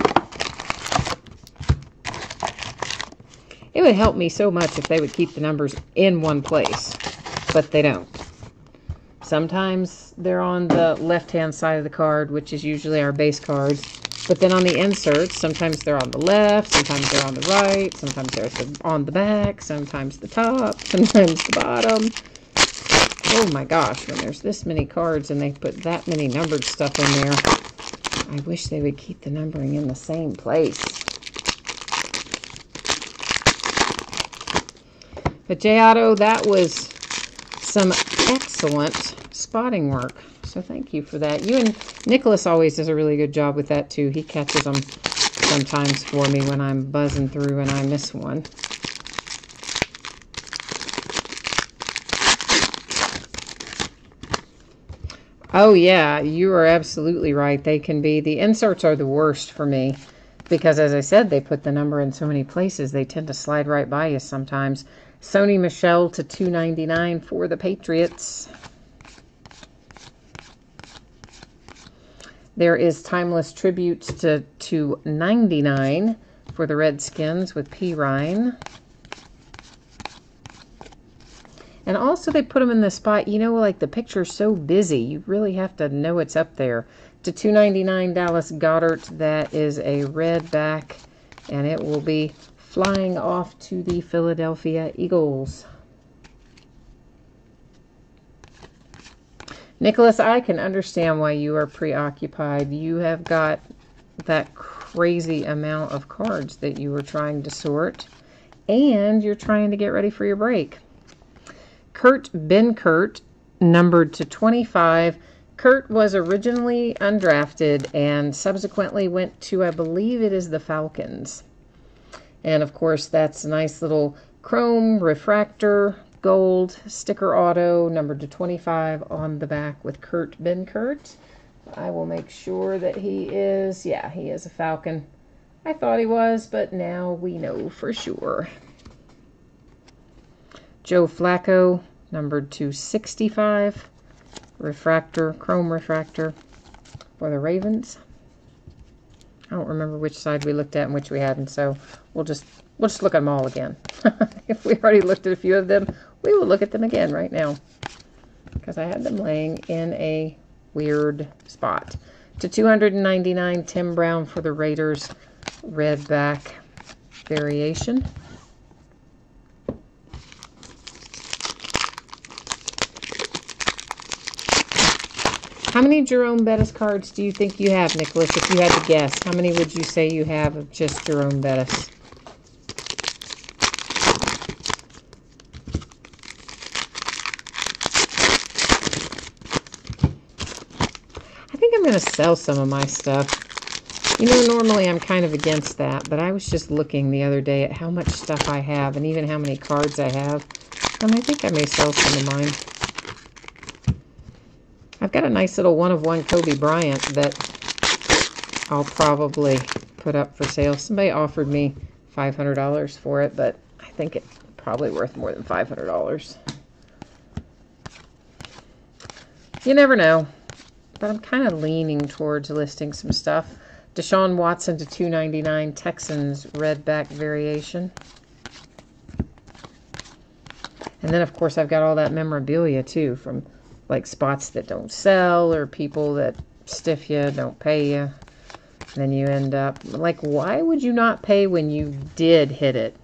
It would help me so much if they would keep the numbers in one place, but they don't. Sometimes they're on the left-hand side of the card, which is usually our base card. But then on the inserts, sometimes they're on the left, sometimes they're on the right, sometimes they're on the back, sometimes the top, sometimes the bottom. Oh my gosh, when there's this many cards and they put that many numbered stuff in there, I wish they would keep the numbering in the same place. But J. Otto, that was some excellent spotting work. So thank you for that. You and Nicholas always does a really good job with that, too. He catches them sometimes for me when I'm buzzing through and I miss one. Oh, yeah, you are absolutely right. They can be. The inserts are the worst for me because, as I said, they put the number in so many places. They tend to slide right by you sometimes. Sony Michelle to two ninety-nine for the Patriots. There is Timeless Tributes to two ninety-nine for the Redskins with P. Ryan. And also they put them in the spot, you know, like the picture's so busy, you really have to know it's up there. To two ninety-nine Dallas Goedert, that is a red back, and it will be flying off to the Philadelphia Eagles. Nicholas, I can understand why you are preoccupied. You have got that crazy amount of cards that you were trying to sort, and you're trying to get ready for your break. Kurt Benkert, numbered to twenty-five. Kurt was originally undrafted and subsequently went to, I believe it is the Falcons. And, of course, that's a nice little chrome refractor gold sticker auto numbered to twenty-five on the back with Kurt Benkert. I will make sure that he is, yeah, he is a Falcon. I thought he was, but now we know for sure. Joe Flacco, numbered to sixty-five, refractor, chrome refractor for the Ravens. I don't remember which side we looked at and which we hadn't, so we'll just we'll just look at them all again. If we already looked at a few of them, we will look at them again right now, because I had them laying in a weird spot. To two hundred ninety-nine, Tim Brown for the Raiders, red back variation. How many Jerome Bettis cards do you think you have, Nicholas? If you had to guess, how many would you say you have of just Jerome Bettis? To sell some of my stuff. You know, normally I'm kind of against that, but I was just looking the other day at how much stuff I have and even how many cards I have, and I think I may sell some of mine. I've got a nice little one of one Kobe Bryant that I'll probably put up for sale. Somebody offered me five hundred dollars for it, but I think it's probably worth more than five hundred dollars. You never know. But I'm kind of leaning towards listing some stuff. Deshaun Watson to two ninety-nine, Texans redback variation. And then, of course, I've got all that memorabilia, too, from, like, spots that don't sell or people that stiff you, don't pay you. And then you end up, like, why would you not pay when you did hit it?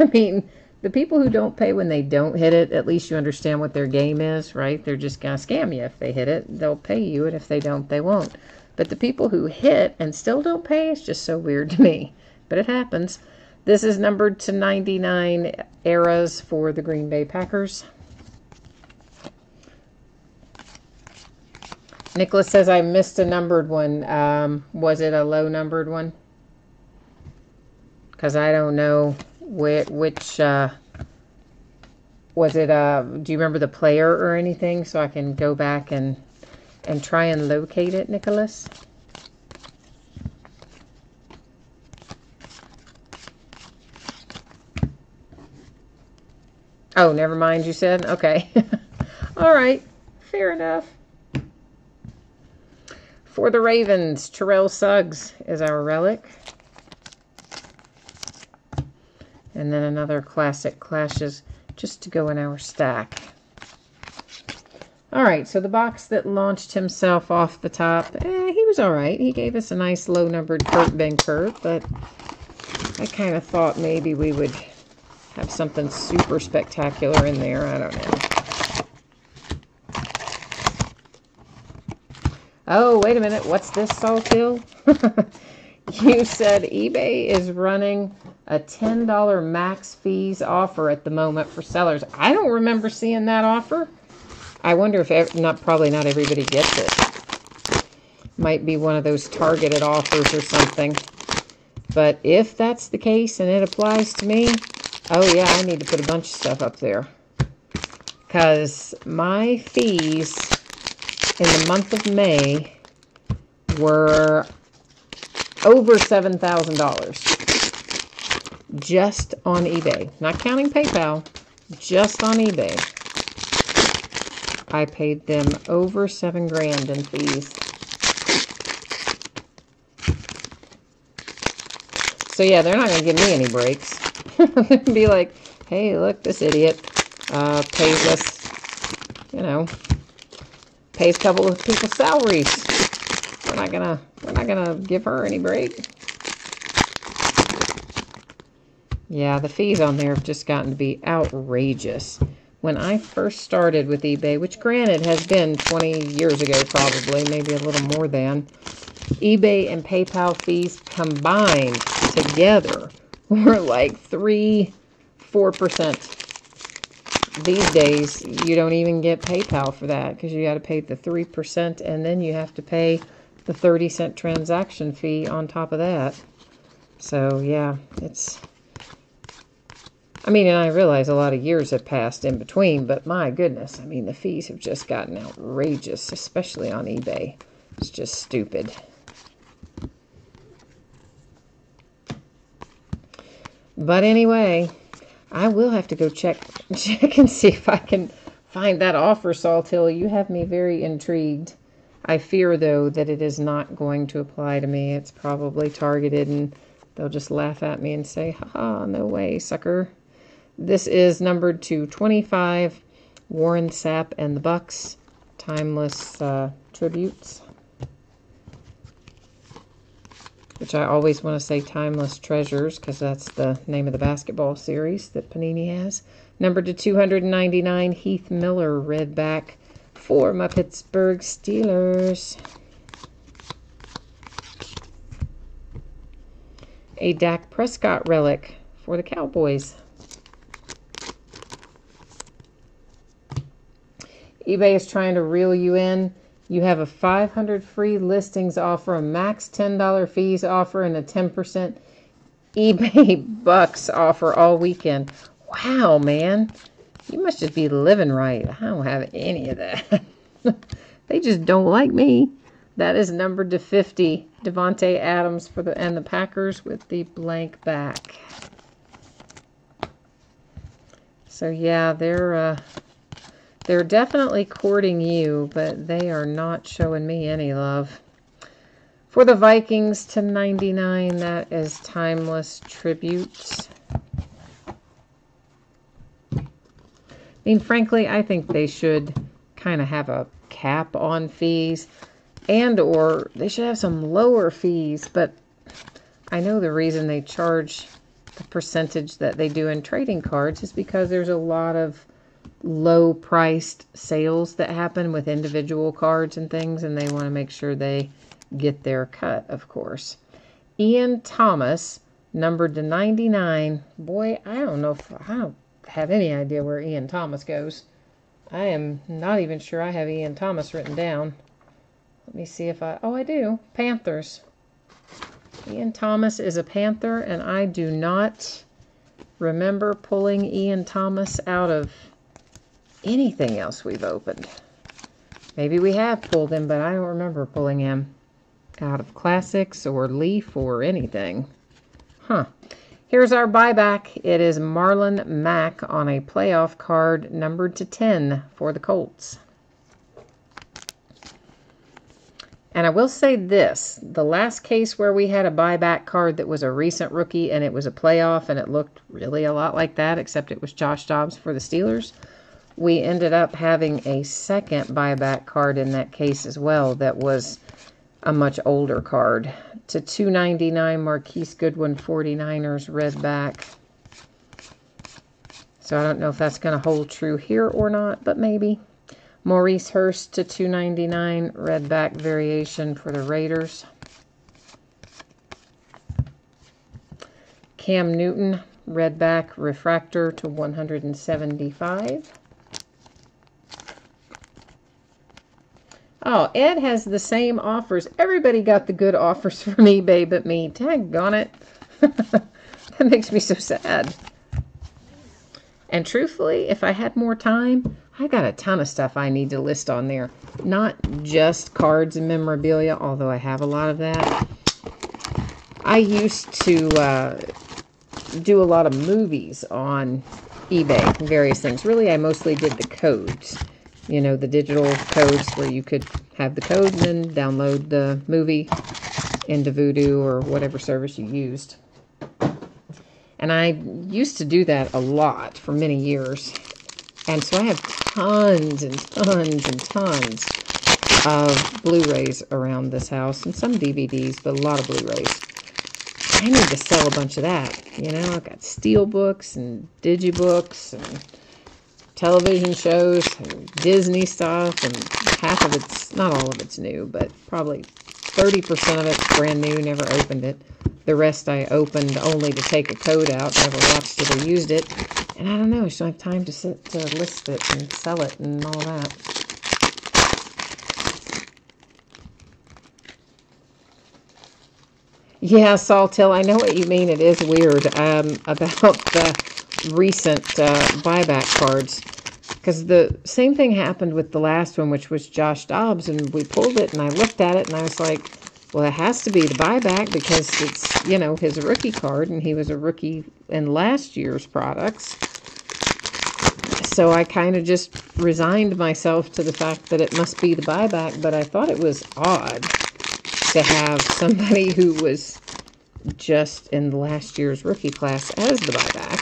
I mean, the people who don't pay when they don't hit it, at least you understand what their game is, right? They're just going to scam you. If they hit it, they'll pay you, and if they don't, they won't. But the people who hit and still don't pay, it's just so weird to me. But it happens. This is numbered to ninety-nine, eras for the Green Bay Packers. Nicholas says, I missed a numbered one. Um, was it a low-numbered one? Because I don't know... Which, uh, was it, uh, do you remember the player or anything? So I can go back and, and try and locate it, Nicholas. Oh, never mind, you said? Okay. All right. Fair enough. For the Ravens, Terrell Suggs is our relic. And then another classic clashes just to go in our stack. All right, so the box that launched himself off the top, eh, he was all right. He gave us a nice low-numbered Kurt Benkert, but I kind of thought maybe we would have something super spectacular in there. I don't know. Oh, wait a minute. What's this, Salt Hill? You said eBay is running a ten dollar max fees offer at the moment for sellers. I don't remember seeing that offer. I wonder if ever, not probably not everybody gets it. Might be one of those targeted offers or something. But if that's the case and it applies to me, oh yeah, I need to put a bunch of stuff up there. Because my fees in the month of May were over seven thousand dollars just on eBay. Not counting PayPal, just on eBay. I paid them over seven grand in fees. So yeah, they're not going to give me any breaks. They'll be like, hey, look, this idiot uh, pays us, you know, pays a couple of people's salaries. We're not gonna, we're not gonna give her any break. Yeah, the fees on there have just gotten to be outrageous. When I first started with eBay, which granted has been twenty years ago probably, maybe a little more than, eBay and PayPal fees combined together were like three, four percent. These days, you don't even get PayPal for that because you got to pay the three percent and then you have to pay the thirty cent transaction fee on top of that. So yeah, it's I mean, and I realize a lot of years have passed in between, but my goodness, I mean, the fees have just gotten outrageous, especially on eBay. It's just stupid. But anyway, I will have to go check, check and see if I can find that offer, Sawtill. You have me very intrigued. I fear, though, that it is not going to apply to me. It's probably targeted, and they'll just laugh at me and say, ha-ha, no way, sucker. This is numbered to twenty-five, Warren Sapp and the Bucks, Timeless uh, Tributes, which I always want to say Timeless Treasures because that's the name of the basketball series that Panini has. Numbered to two hundred ninety-nine, Heath Miller, Redback, for my Pittsburgh Steelers. A Dak Prescott relic for the Cowboys. eBay is trying to reel you in. You have a five hundred free listings offer, a max ten dollar fees offer, and a ten percent eBay bucks offer all weekend. Wow, man. You must just be living right. I don't have any of that. They just don't like me. That is numbered to fifty. Devontae Adams for the and the Packers with the blank back. So yeah, they're uh, they're definitely courting you, but they are not showing me any love. For the Vikings to ninety-nine, that is Timeless Tributes. I mean, frankly, I think they should kind of have a cap on fees, and or they should have some lower fees, but I know the reason they charge the percentage that they do in trading cards is because there's a lot of low-priced sales that happen with individual cards and things, and they want to make sure they get their cut, of course. Ian Thomas, numbered to ninety-nine. Boy, I don't know if... I don't have any idea where Ian Thomas goes. I am not even sure I have Ian Thomas written down. Let me see if I... Oh, I do. Panthers. Ian Thomas is a Panther, and I do not remember pulling Ian Thomas out of anything else we've opened. Maybe we have pulled him, but I don't remember pulling him out of Classics or Leaf or anything. Huh. Here's our buyback. It is Marlon Mack on a playoff card numbered to ten for the Colts. And I will say this. The last case where we had a buyback card that was a recent rookie and it was a playoff and it looked really a lot like that, except it was Josh Dobbs for the Steelers, we ended up having a second buyback card in that case as well that was a much older card. To two ninety-nine, Marquise Goodwin, forty-niners, Redback. So I don't know if that's going to hold true here or not, but maybe. Maurice Hurst to two ninety-nine, Redback variation for the Raiders. Cam Newton, Redback refractor to one seventy-five. Oh, Ed has the same offers. Everybody got the good offers from eBay but me. Daggone it. That makes me so sad. And truthfully, if I had more time, I got a ton of stuff I need to list on there. Not just cards and memorabilia, although I have a lot of that. I used to uh, do a lot of movies on eBay, various things. Really, I mostly did the codes. You know, the digital codes where you could have the code and then download the movie into Vudu or whatever service you used. And I used to do that a lot for many years. And so I have tons and tons and tons of Blu-rays around this house. And some D V Ds, but a lot of Blu-rays. I need to sell a bunch of that. You know, I've got Steelbooks and Digibooks and television shows, and Disney stuff, and half of it's, not all of it's new, but probably thirty percent of it's brand new, never opened it. The rest I opened only to take a code out, never watched it or used it. And I don't know, should I have time to sit to list it and sell it and all that? Yeah, Sawtill, I know what you mean. It is weird um, about the recent uh, buyback cards. Because the same thing happened with the last one, which was Josh Dobbs, and we pulled it, and I looked at it, and I was like, well, it has to be the buyback because it's, you know, his rookie card, and he was a rookie in last year's products. So I kind of just resigned myself to the fact that it must be the buyback, but I thought it was odd to have somebody who was just in last year's rookie class as the buyback.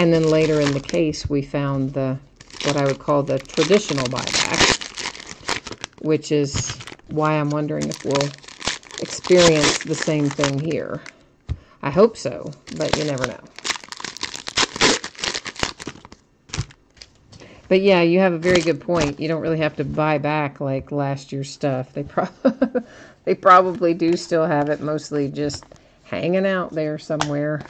And then later in the case, we found the, what I would call the traditional buyback, which is why I'm wondering if we'll experience the same thing here. I hope so, but you never know. But yeah, you have a very good point. You don't really have to buy back like last year's stuff. They, pro they probably do still have it mostly just hanging out there somewhere.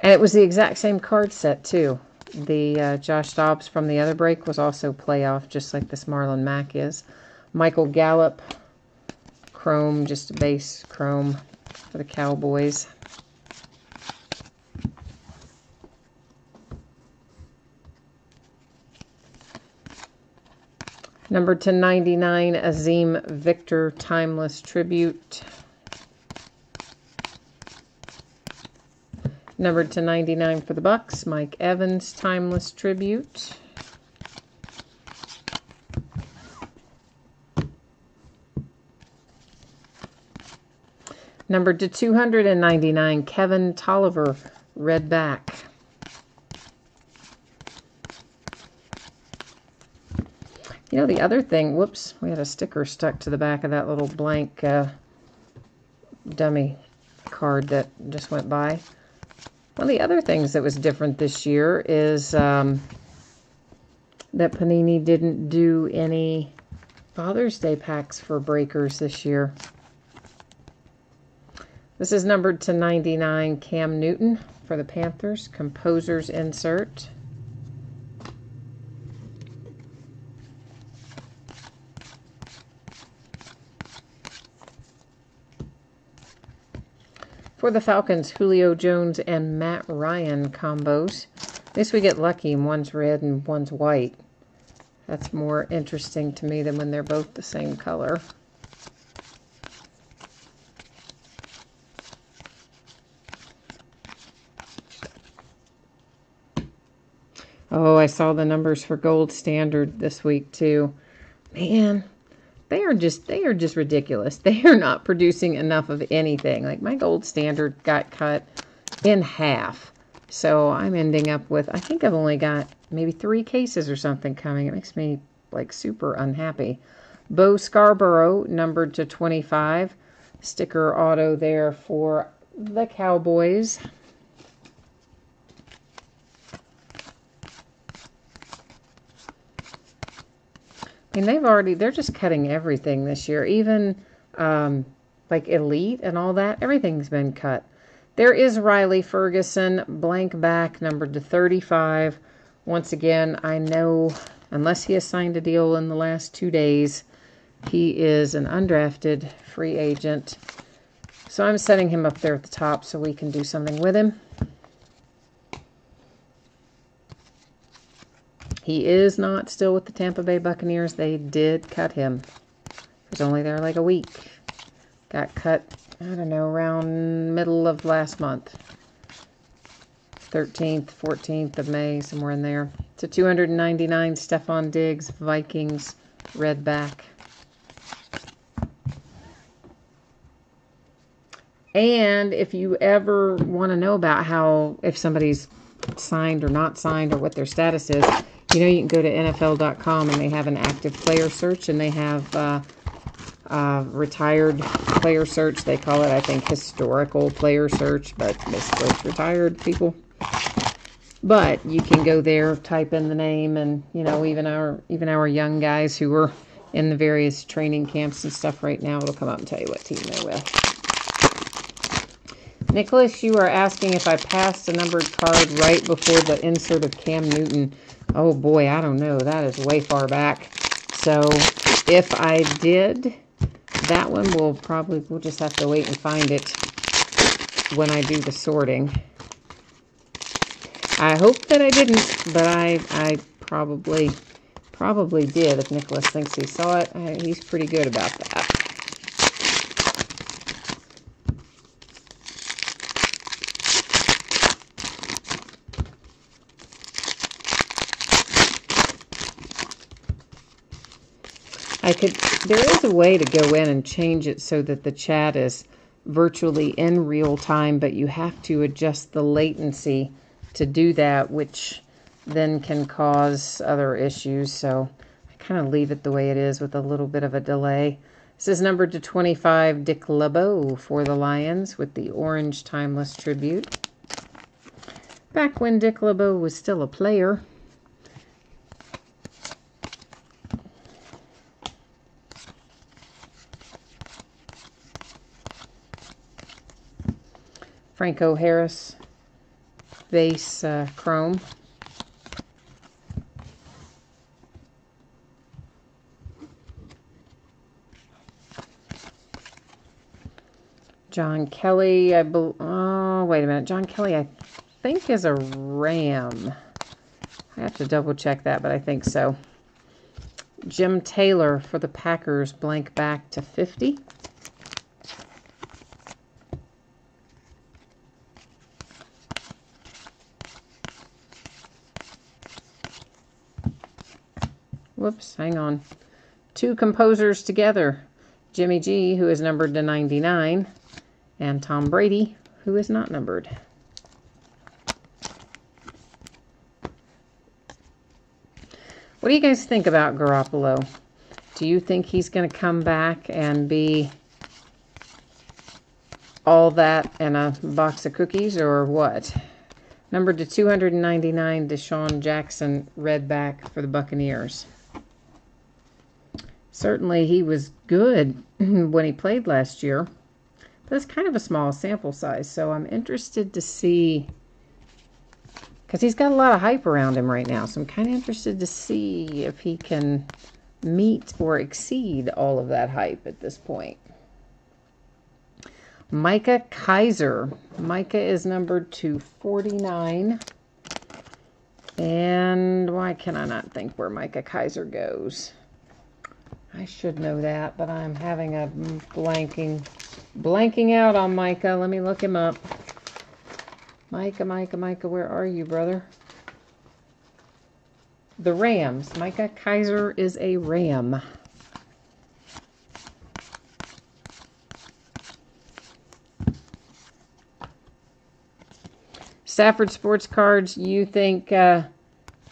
And it was the exact same card set, too. The uh, Josh Dobbs from the other break was also playoff, just like this Marlon Mack is. Michael Gallup, chrome, just a base chrome for the Cowboys. Number two ninety-nine, Azim Victor, Timeless Tribute. Number two ninety-nine for the Bucks, Mike Evans, Timeless Tribute. Number two ninety-nine, Kevin Tolliver, Redback. You know, the other thing, whoops, we had a sticker stuck to the back of that little blank uh, dummy card that just went by. One of the other things that was different this year is um, that Panini didn't do any Father's Day packs for breakers this year. This is numbered to ninety-nine, Cam Newton for the Panthers, Composers Insert. For the Falcons, Julio Jones and Matt Ryan combos. At least we get lucky and one's red and one's white. That's more interesting to me than when they're both the same color. Oh, I saw the numbers for Gold Standard this week too. Man. They are just, they are just ridiculous. They are not producing enough of anything. Like my Gold Standard got cut in half. So I'm ending up with, I think I've only got maybe three cases or something coming. It makes me like super unhappy. Bo Scarborough, numbered to twenty-five. Sticker auto there for the Cowboys. And they've already, they're just cutting everything this year. Even, um, like, Elite and all that. Everything's been cut. There is Riley Ferguson, blank back, numbered to thirty-five. Once again, I know, unless he has signed a deal in the last two days, he is an undrafted free agent. So I'm setting him up there at the top so we can do something with him. He is not still with the Tampa Bay Buccaneers. They did cut him. He was only there like a week. Got cut, I don't know, around middle of last month. thirteenth, fourteenth of May, somewhere in there. To two ninety-nine, Stephon Diggs, Vikings, Redback. And if you ever want to know about how, if somebody's signed or not signed or what their status is, you know, you can go to N F L dot com and they have an active player search, and they have uh, uh, retired player search. They call it, I think, historical player search, but basically it's retired people. But you can go there, type in the name, and, you know, even our even our young guys who are in the various training camps and stuff right now, it'll come up and tell you what team they're with. Nicholas, you are asking if I passed a numbered card right before the insert of Cam Newton. Oh boy, I don't know. That is way far back. So if I did, that one will probably, we'll just have to wait and find it when I do the sorting. I hope that I didn't, but I I probably probably did. If Nicholas thinks he saw it, I, he's pretty good about that. I could. There is a way to go in and change it so that the chat is virtually in real time, but you have to adjust the latency to do that, which then can cause other issues. So I kind of leave it the way it is with a little bit of a delay. This is numbered to twenty-five, Dick LeBeau for the Lions with the orange Timeless Tribute. Back when Dick LeBeau was still a player. Franco Harris, base uh, chrome. John Kelly, I believe. Oh, wait a minute. John Kelly, I think, is a Ram. I have to double check that, but I think so. Jim Taylor for the Packers, blank back to fifty. Whoops, hang on. Two composers together. Jimmy G, who is numbered to ninety-nine, and Tom Brady, who is not numbered. What do you guys think about Garoppolo? Do you think he's going to come back and be all that and a box of cookies or what? Numbered to two hundred ninety-nine, Deshaun Jackson, red back for the Buccaneers. Certainly he was good when he played last year, but it's kind of a small sample size, so I'm interested to see, because he's got a lot of hype around him right now, so I'm kind of interested to see if he can meet or exceed all of that hype at this point. Micah Kaiser. Micah is numbered to forty-nine, and why can I not think where Micah Kaiser goes? I should know that, but I'm having a blanking, blanking out on Micah. Let me look him up. Micah, Micah, Micah, where are you, brother? The Rams. Micah Kaiser is a Ram. Stafford Sports Cards, you think, uh,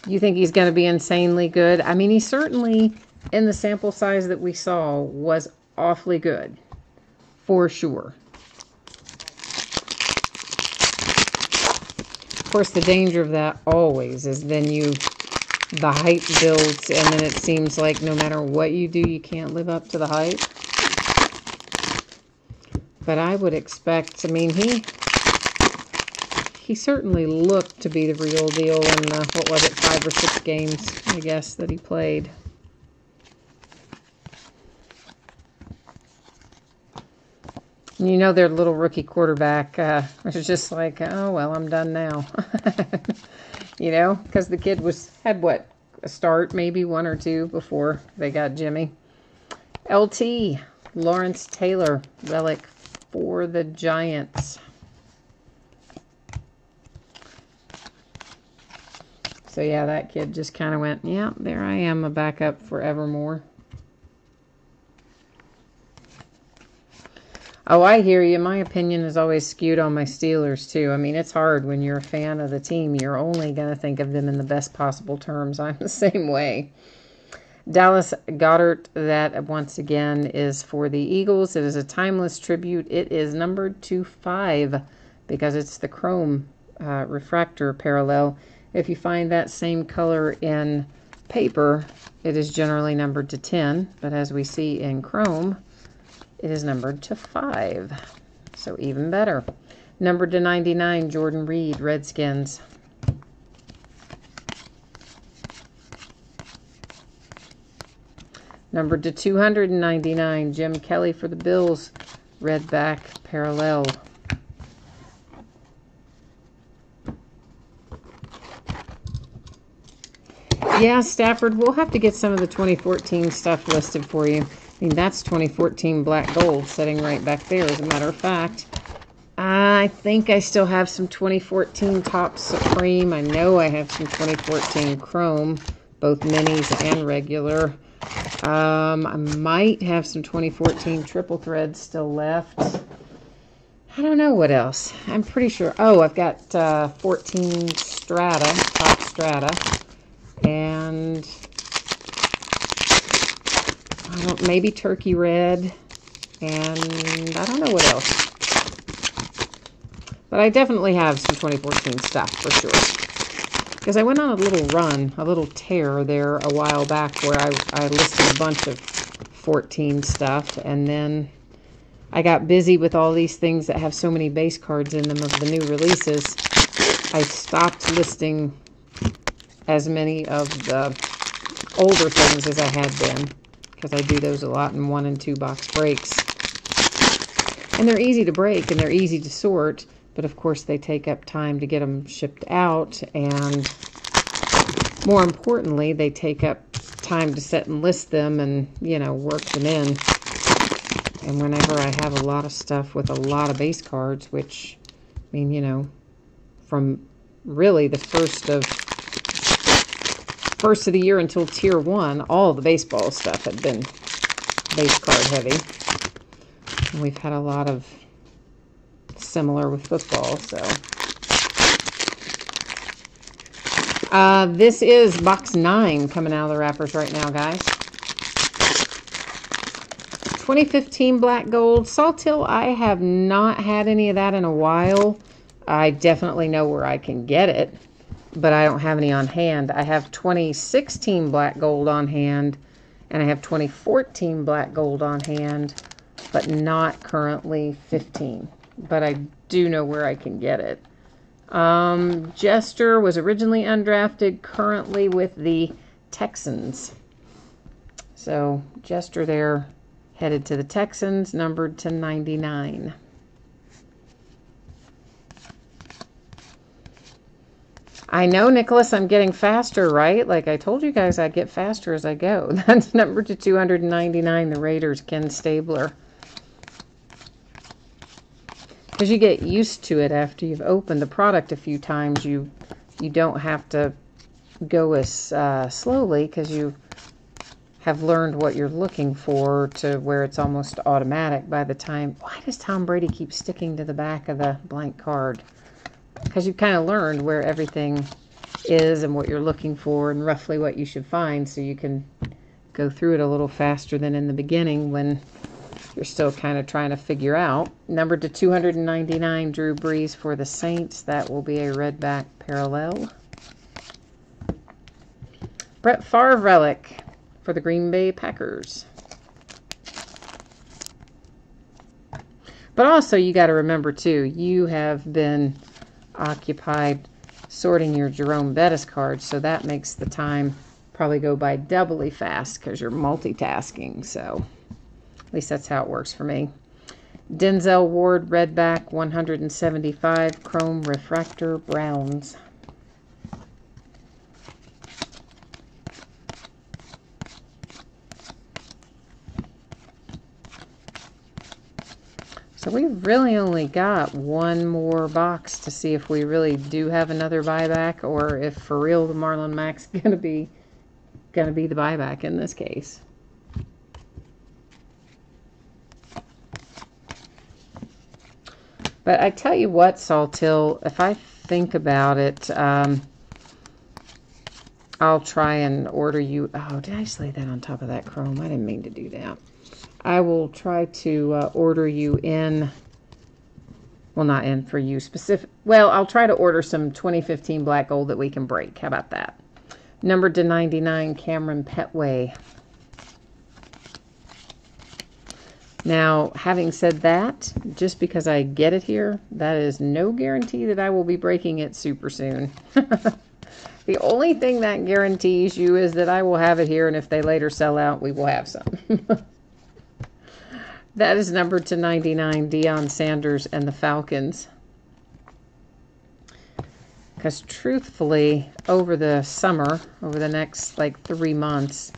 you think he's going to be insanely good? I mean, he certainly... in the sample size that we saw was awfully good, for sure. Of course, the danger of that always is then you, the hype builds, and then it seems like no matter what you do, you can't live up to the hype. But I would expect, I mean, he, he certainly looked to be the real deal in the, what was it, five or six games, I guess, that he played. You know, their little rookie quarterback uh, was just like, oh, well, I'm done now. You know, because the kid was had, what, a start, maybe one or two before they got Jimmy. L T, Lawrence Taylor, relic for the Giants. So, yeah, that kid just kind of went, yeah, there I am, a backup forevermore. Oh, I hear you. My opinion is always skewed on my Steelers, too. I mean, it's hard when you're a fan of the team. You're only going to think of them in the best possible terms. I'm the same way. Dallas Goedert, that once again is for the Eagles. It is a Timeless Tribute. It is numbered to five because it's the chrome uh, refractor parallel. If you find that same color in paper, it is generally numbered to ten. But as we see in chrome, it is numbered to five, so even better. Numbered to ninety-nine, Jordan Reed, Redskins. Numbered to two hundred ninety-nine, Jim Kelly for the Bills, red back parallel. Yeah, Stafford, we'll have to get some of the twenty fourteen stuff listed for you. I mean, that's twenty fourteen black gold sitting right back there, as a matter of fact. I think I still have some twenty fourteen Topps Supreme. I know I have some twenty fourteen Chrome, both minis and regular. Um, I might have some twenty fourteen Triple Threads still left. I don't know what else. I'm pretty sure. Oh, I've got uh, fourteen Strata, Top Strata, and I don't, maybe Turkey Red, and I don't know what else. But I definitely have some twenty fourteen stuff for sure. Because I went on a little run, a little tear there a while back where I, I listed a bunch of fourteen stuff, and then I got busy with all these things that have so many base cards in them of the new releases. I stopped listing as many of the older things as I had been, because I do those a lot in one and two box breaks. And they're easy to break and they're easy to sort, but of course they take up time to get them shipped out, and more importantly, they take up time to set and list them and, you know, work them in. And whenever I have a lot of stuff with a lot of base cards, which, I mean, you know, from really the first of first of the year until Tier one, all the baseball stuff had been base card heavy. And we've had a lot of similar with football, so. Uh, this is box nine coming out of the wrappers right now, guys. twenty fifteen black gold sawtill. I have not had any of that in a while. I definitely know where I can get it, but I don't have any on hand. I have twenty sixteen black gold on hand, and I have twenty fourteen black gold on hand, but not currently fifteen. But I do know where I can get it. Um, Jester was originally undrafted, currently with the Texans. So Jester there, headed to the Texans, numbered to ninety-nine. I know, Nicholas, I'm getting faster, right? Like I told you guys, I get faster as I go. That's numbered to two hundred ninety-nine, the Raiders, Ken Stabler. Because you get used to it after you've opened the product a few times. You, you don't have to go as uh, slowly because you have learned what you're looking for to where it's almost automatic by the time. Why does Tom Brady keep sticking to the back of the blank card? Because you've kind of learned where everything is and what you're looking for and roughly what you should find, so you can go through it a little faster than in the beginning when you're still kind of trying to figure out. Numbered to two hundred ninety-nine, Drew Brees for the Saints. That will be a redback parallel. Brett Favre relic for the Green Bay Packers. But also, you got to remember too, you have been occupied sorting your Jerome Bettis cards, so that makes the time probably go by doubly fast because you're multitasking. So at least that's how it works for me. Denzel Ward redback one hundred seventy-five, Chrome Refractor Browns. So we've really only got one more box to see if we really do have another buyback, or if for real the Marlon Mack's gonna be gonna be the buyback in this case. But I tell you what, Sawtill, if I think about it, um, I'll try and order you. Oh, did I just lay that on top of that Chrome? I didn't mean to do that. I will try to uh, order you in, well, not in for you specific. Well, I'll try to order some twenty fifteen black gold that we can break. How about that? Numbered to ninety-nine, Cameron Petway. Now, having said that, just because I get it here, that is no guarantee that I will be breaking it super soon. The only thing that guarantees you is that I will have it here, and if they later sell out, we will have some. That is numbered to ninety-nine, Deion Sanders and the Falcons. Because truthfully, over the summer, over the next like three months,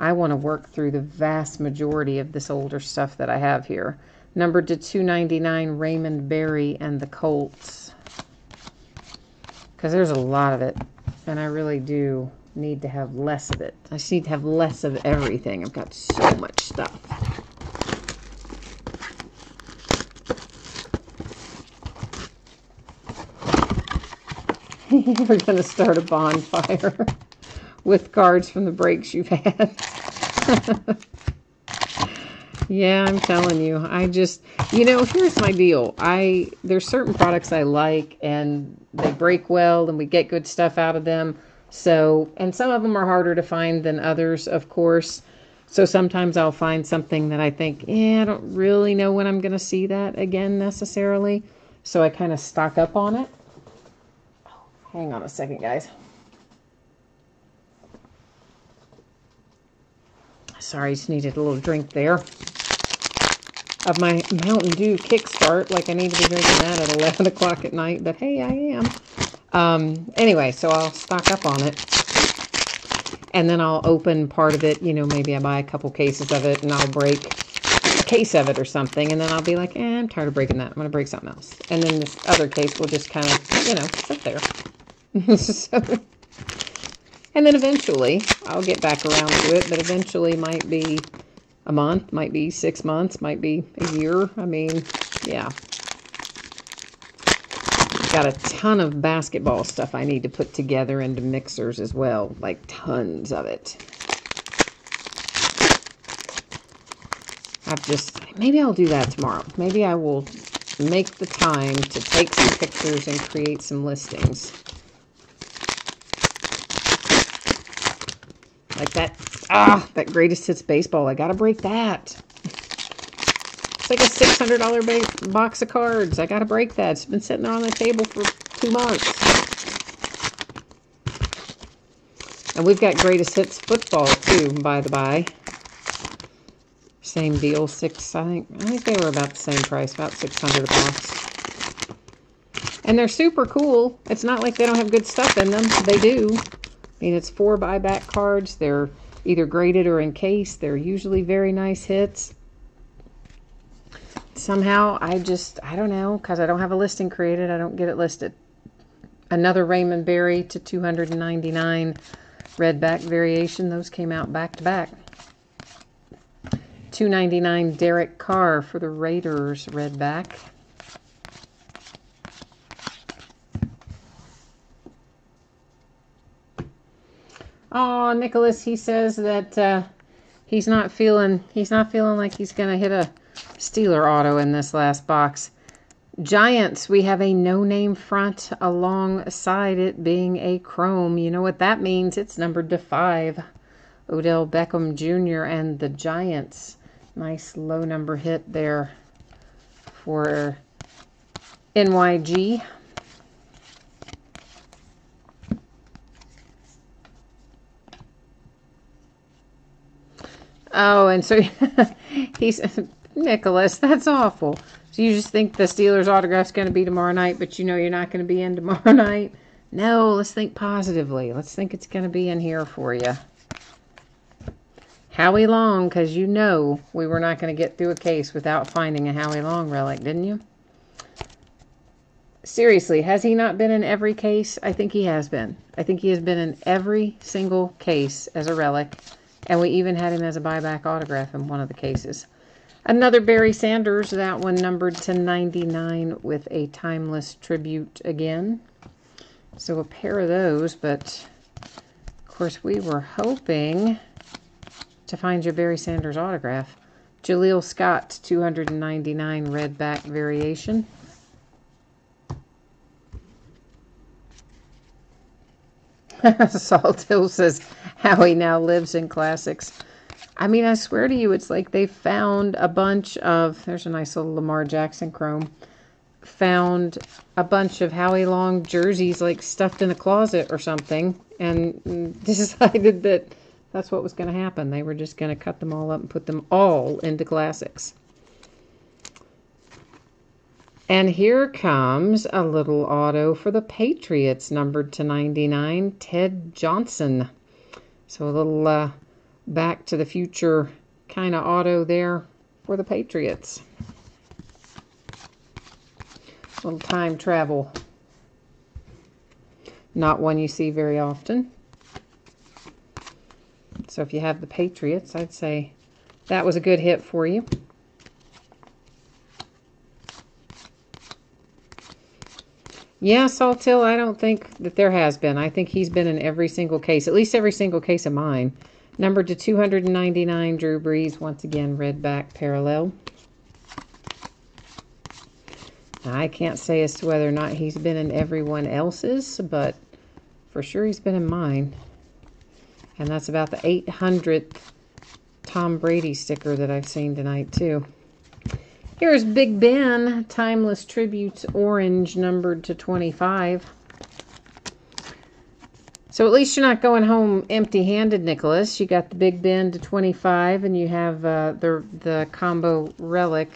I want to work through the vast majority of this older stuff that I have here. Numbered to two ninety-nine, Raymond Berry and the Colts. Because there's a lot of it. And I really do need to have less of it. I just need to have less of everything. I've got so much stuff. We're going to start a bonfire with cards from the breaks you've had. Yeah, I'm telling you. I just, you know, here's my deal. I there's certain products I like, and they break well, and we get good stuff out of them. So, and some of them are harder to find than others, of course. So sometimes I'll find something that I think, eh, I don't really know when I'm going to see that again necessarily. So I kind of stock up on it. Oh, hang on a second, guys. Sorry, I just needed a little drink there. Of my Mountain Dew kickstart, like I need to be drinking that at eleven o'clock at night, but hey, I am. Um, anyway, so I'll stock up on it, and then I'll open part of it, you know, maybe I buy a couple cases of it, and I'll break a case of it or something, and then I'll be like, eh, I'm tired of breaking that, I'm going to break something else, and then this other case will just kind of, you know, sit there. So, and then eventually, I'll get back around to it, but eventually might be a month, might be six months, might be a year. I mean, yeah. Got a ton of basketball stuff I need to put together into mixers as well. Like, tons of it. I've just, maybe I'll do that tomorrow. Maybe I will make the time to take some pictures and create some listings. Like that, ah, that Greatest Hits Baseball. I gotta break that. It's like a six hundred dollar box of cards. I gotta break that. It's been sitting there on the table for two months. And we've got Greatest Hits Football, too, by the by. Same deal, six, I think, I think they were about the same price, about six hundred a box. And they're super cool. It's not like they don't have good stuff in them. They do. I mean, it's four buyback cards. They're either graded or encased. They're usually very nice hits. Somehow, I just, I don't know, because I don't have a listing created. I don't get it listed. Another Raymond Berry to two ninety-nine Redback Variation. Those came out back to back. two ninety-nine Derek Carr for the Raiders Redback. Oh, Nicholas, he says that uh, he's not feeling he's not feeling like he's going to hit a Steeler auto in this last box. Giants, we have a no-name front alongside it being a chrome. You know what that means? It's numbered to five. Odell Beckham Junior and the Giants. Nice low number hit there for N Y G. Oh, and so he's, Nicholas, that's awful. So you just think the Steelers autograph's going to be tomorrow night, but you know you're not going to be in tomorrow night? No, let's think positively. Let's think it's going to be in here for you. Howie Long, because you know we were not going to get through a case without finding a Howie Long relic, didn't you? Seriously, has he not been in every case? I think he has been. I think he has been in every single case as a relic. And we even had him as a buyback autograph in one of the cases. Another Barry Sanders, that one numbered to ninety-nine with a Timeless Tribute again. So a pair of those, but of course we were hoping to find your Barry Sanders autograph. Jaleel Scott, two ninety-nine Redback Variation. Salt Hill says how he now lives in classics. I mean, I swear to you, it's like they found a bunch of, there's a nice little Lamar Jackson chrome, found a bunch of Howie Long jerseys like stuffed in a closet or something, and decided that that's what was going to happen. They were just going to cut them all up and put them all into classics. And here comes a little auto for the Patriots, numbered to ninety-nine, Ted Johnson. So a little uh, Back to the Future kind of auto there for the Patriots. A little time travel. Not one you see very often. So if you have the Patriots, I'd say that was a good hit for you. Yeah, Saltill, I don't think that there has been. I think he's been in every single case, at least every single case of mine. Numbered to two hundred ninety-nine, Drew Brees. Once again, red back parallel. Now, I can't say as to whether or not he's been in everyone else's, but for sure he's been in mine. And that's about the eight hundredth Tom Brady sticker that I've seen tonight, too. Here's Big Ben, Timeless Tributes, orange, numbered to twenty-five. So at least you're not going home empty-handed, Nicholas. You got the Big Ben to twenty-five, and you have uh, the, the combo relic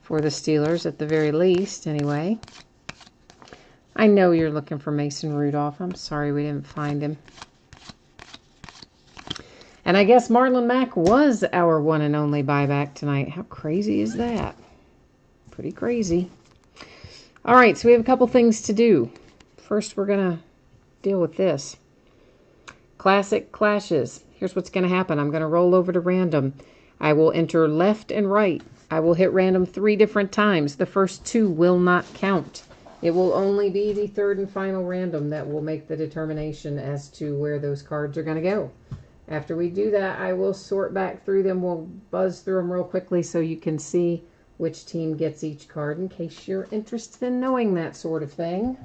for the Steelers, at the very least, anyway. I know you're looking for Mason Rudolph. I'm sorry we didn't find him. And I guess Marlon Mack was our one and only buyback tonight. How crazy is that? Pretty crazy. All right, so we have a couple things to do. First, we're going to deal with this. Classic clashes. Here's what's going to happen. I'm going to roll over to random. I will enter left and right. I will hit random three different times. The first two will not count. It will only be the third and final random that will make the determination as to where those cards are going to go. After we do that, I will sort back through them. We'll buzz through them real quickly so you can see which team gets each card in case you're interested in knowing that sort of thing.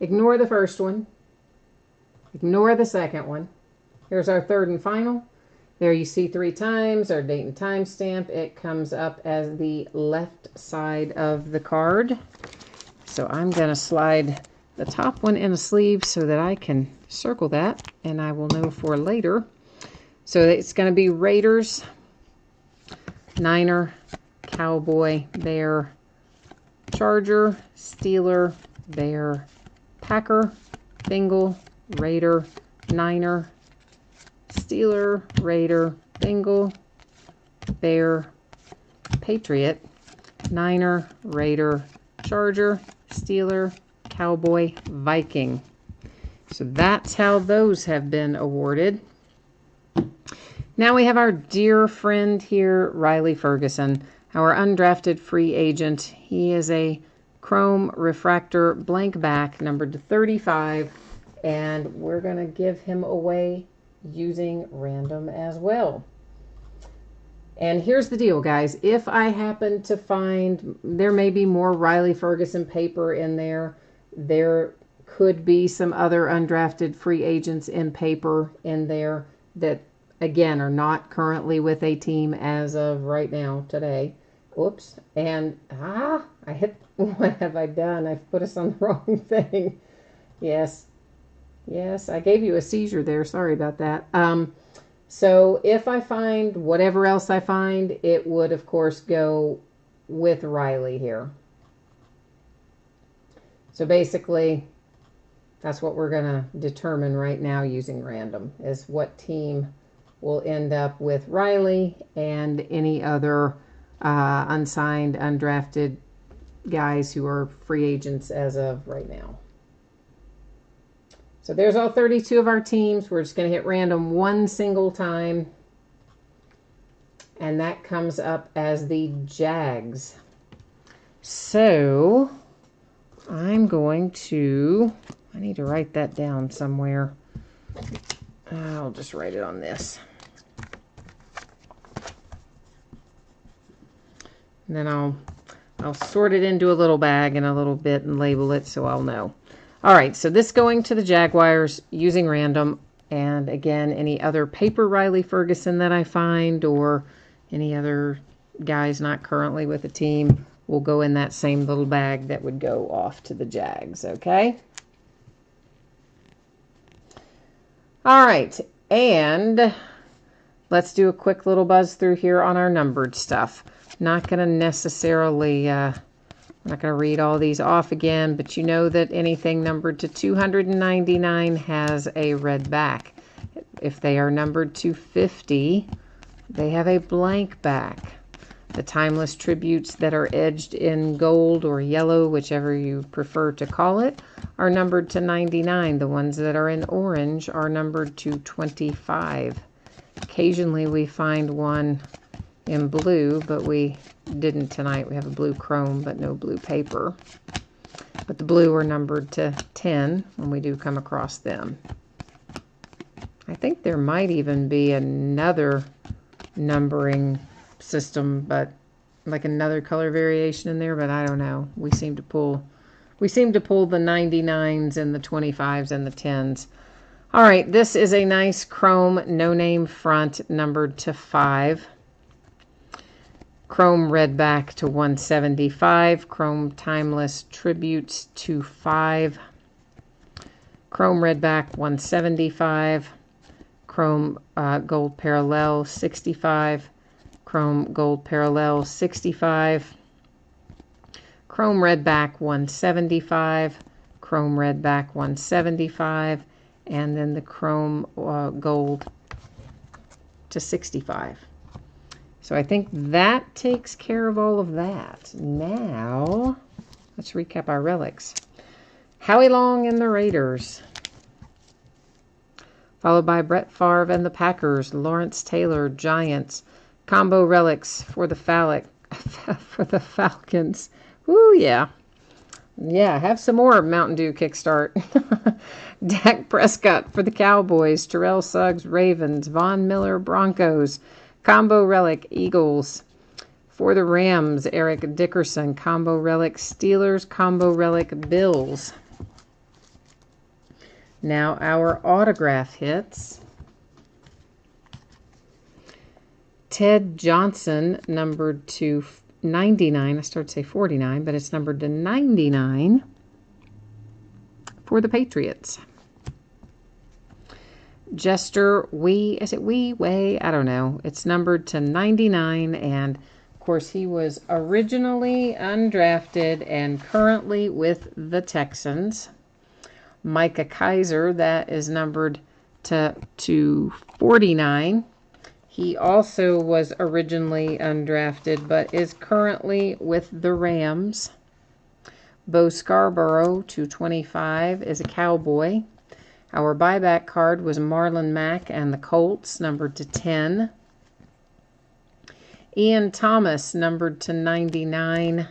Ignore the first one. Ignore the second one. Here's our third and final. There you see three times, our date and time stamp. It comes up as the left side of the card. So I'm going to slide the top one in a sleeve so that I can circle that, and I will know for later. So it's going to be Raiders, Niner, Cowboy, Bear, Charger, Steeler, Bear, Packer, Bengal, Raider, Niner, Steeler, Raider, Bengal, Bear, Patriot, Niner, Raider, Charger, Steeler, Cowboy, Viking. So that's how those have been awarded. Now we have our dear friend here, Riley Ferguson, our undrafted free agent. He is a chrome refractor blank back, numbered to thirty-five, and we're going to give him away using random as well. And here's the deal, guys. If I happen to find there may be more Riley Ferguson paper in there, there could be some other undrafted free agents in paper in there that, again, are not currently with a team as of right now, today. Whoops. And, ah, I hit, what have I done? I've put us on the wrong thing. Yes. Yes, I gave you a seizure there. Sorry about that. Um, so if I find whatever else I find, it would, of course, go with Riley here. So basically, that's what we're going to determine right now using random, is what team will end up with Riley and any other uh, unsigned, undrafted guys who are free agents as of right now. So there's all thirty-two of our teams. We're just going to hit random one single time. And that comes up as the Jags. So I'm going to, I need to write that down somewhere. I'll just write it on this. And then I'll, I'll sort it into a little bag in a little bit and label it so I'll know. All right, so this going to the Jaguars using random. And again, any other paper Riley Ferguson that I find or any other guys not currently with a team will go in that same little bag that would go off to the Jags, okay? All right, and let's do a quick little buzz through here on our numbered stuff. Not going to necessarily, uh, I'm not going to read all these off again, but you know that anything numbered to two hundred ninety-nine has a red back. If they are numbered to fifty, they have a blank back. The Timeless Tributes that are edged in gold or yellow, whichever you prefer to call it, are numbered to ninety-nine. The ones that are in orange are numbered to twenty-five. Occasionally we find one in blue, but we didn't tonight. We have a blue chrome, but no blue paper. But the blue are numbered to ten when we do come across them. I think there might even be another numbering system, but like another color variation in there, but I don't know. We seem to pull we seem to pull the ninety-nines and the twenty-fives and the tens. All right, this is a nice chrome no name front numbered to five. Chrome red back to one seventy-five, chrome Timeless Tributes to five. Chrome red back one seventy-five, chrome uh, gold parallel sixty-five. Chrome gold parallel sixty-five, chrome red back one seventy-five, chrome red back one seventy-five, and then the chrome uh, gold to sixty-five. So I think that takes care of all of that. Now let's recap our relics. Howie Long and the Raiders, followed by Brett Favre and the Packers, Lawrence Taylor, Giants. Combo relics for the phallic, for the Falcons. Ooh, yeah. Yeah, have some more Mountain Dew kickstart. Dak Prescott for the Cowboys. Terrell Suggs, Ravens. Von Miller, Broncos. Combo relic, Eagles. For the Rams, Eric Dickerson. Combo relic, Steelers. Combo relic, Bills. Now our autograph hits. Ted Johnson, numbered to ninety-nine. I started to say forty-nine, but it's numbered to ninety-nine for the Patriots. Jester Wee, is it Wee, Way? I don't know. It's numbered to ninety-nine, and, of course, he was originally undrafted and currently with the Texans. Micah Kaiser, that is numbered to, to forty-nine. He also was originally undrafted, but is currently with the Rams. Bo Scarborough, two twenty-five, is a Cowboy. Our buyback card was Marlon Mack and the Colts, numbered to ten. Ian Thomas, numbered to ninety-nine.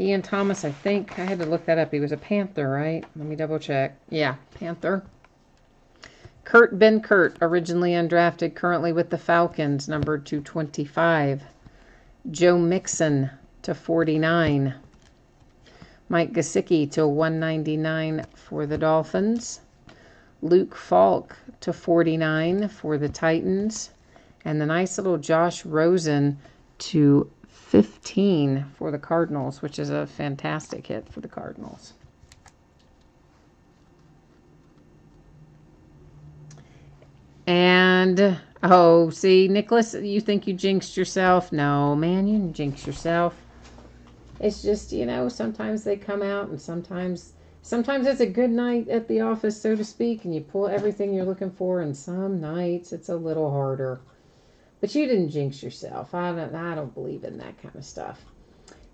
Ian Thomas, I think, I had to look that up. He was a Panther, right? Let me double check. Yeah, Panther. Kurt Benkert, originally undrafted, currently with the Falcons, number two twenty-five. Joe Mixon to forty-nine. Mike Gesicki to one ninety-nine for the Dolphins. Luke Falk to forty-nine for the Titans. And the nice little Josh Rosen to fifteen for the Cardinals, which is a fantastic hit for the Cardinals. And, oh, see, Nicholas, you think you jinxed yourself? No, man, you didn't jinx yourself. It's just, you know, sometimes they come out, and sometimes sometimes it's a good night at the office, so to speak, and you pull everything you're looking for, and some nights it's a little harder. But you didn't jinx yourself. I don't, I don't believe in that kind of stuff.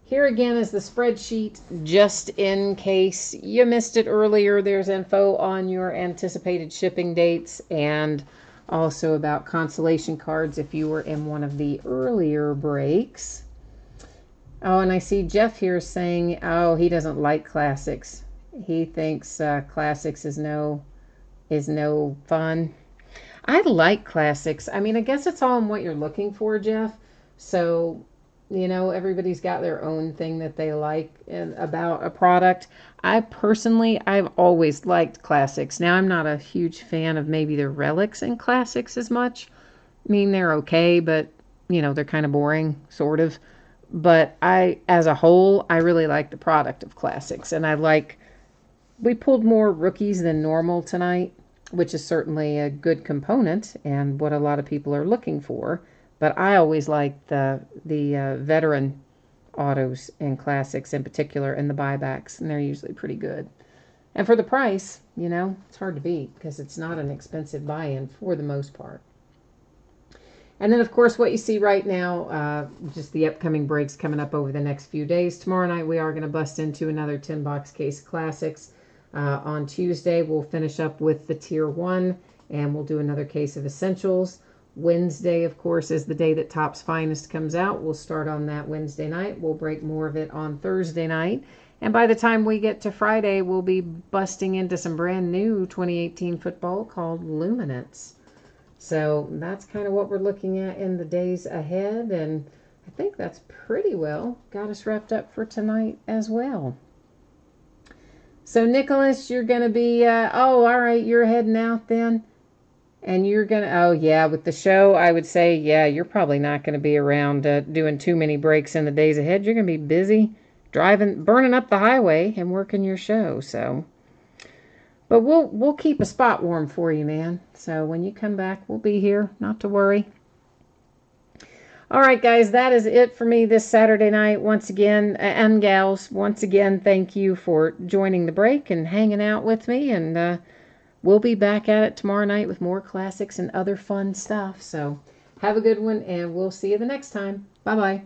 Here again is the spreadsheet, just in case you missed it earlier. There's info on your anticipated shipping dates and also about consolation cards if you were in one of the earlier breaks. Oh, and I see Jeff here saying, oh, he doesn't like classics. He thinks uh, classics is no, is no fun. I like classics. I mean, I guess it's all in what you're looking for, Jeff. So, you know, everybody's got their own thing that they like in, about a product. I personally, I've always liked classics. Now, I'm not a huge fan of maybe the relics and classics as much. I mean, they're okay, but, you know, they're kind of boring, sort of. But I, as a whole, I really like the product of classics. And I like, we pulled more rookies than normal tonight. which is certainly a good component and what a lot of people are looking for. But I always like the the uh, veteran autos and classics in particular, and the buybacks, and they're usually pretty good. And for the price, you know, it's hard to beat because it's not an expensive buy-in for the most part. And then, of course, what you see right now, uh, just the upcoming breaks coming up over the next few days. Tomorrow night, we are going to bust into another ten box case classics. Uh, on Tuesday, we'll finish up with the Tier one, and we'll do another case of Essentials. Wednesday, of course, is the day that Topps Finest comes out. We'll start on that Wednesday night. We'll break more of it on Thursday night. And by the time we get to Friday, we'll be busting into some brand new twenty eighteen football called Luminance. So that's kind of what we're looking at in the days ahead, and I think that's pretty well got us wrapped up for tonight as well. So Nicholas, you're going to be, uh, oh, all right, you're heading out then, and you're going to, oh yeah, with the show, I would say, yeah, you're probably not going to be around uh, doing too many breaks in the days ahead. You're going to be busy driving, burning up the highway and working your show, so... But we'll we'll keep a spot warm for you, man. So when you come back, we'll be here, not to worry. All right, guys, that is it for me this Saturday night. Once again, and gals, once again, thank you for joining the break and hanging out with me. And uh, we'll be back at it tomorrow night with more classics and other fun stuff. So have a good one, and we'll see you the next time. Bye-bye.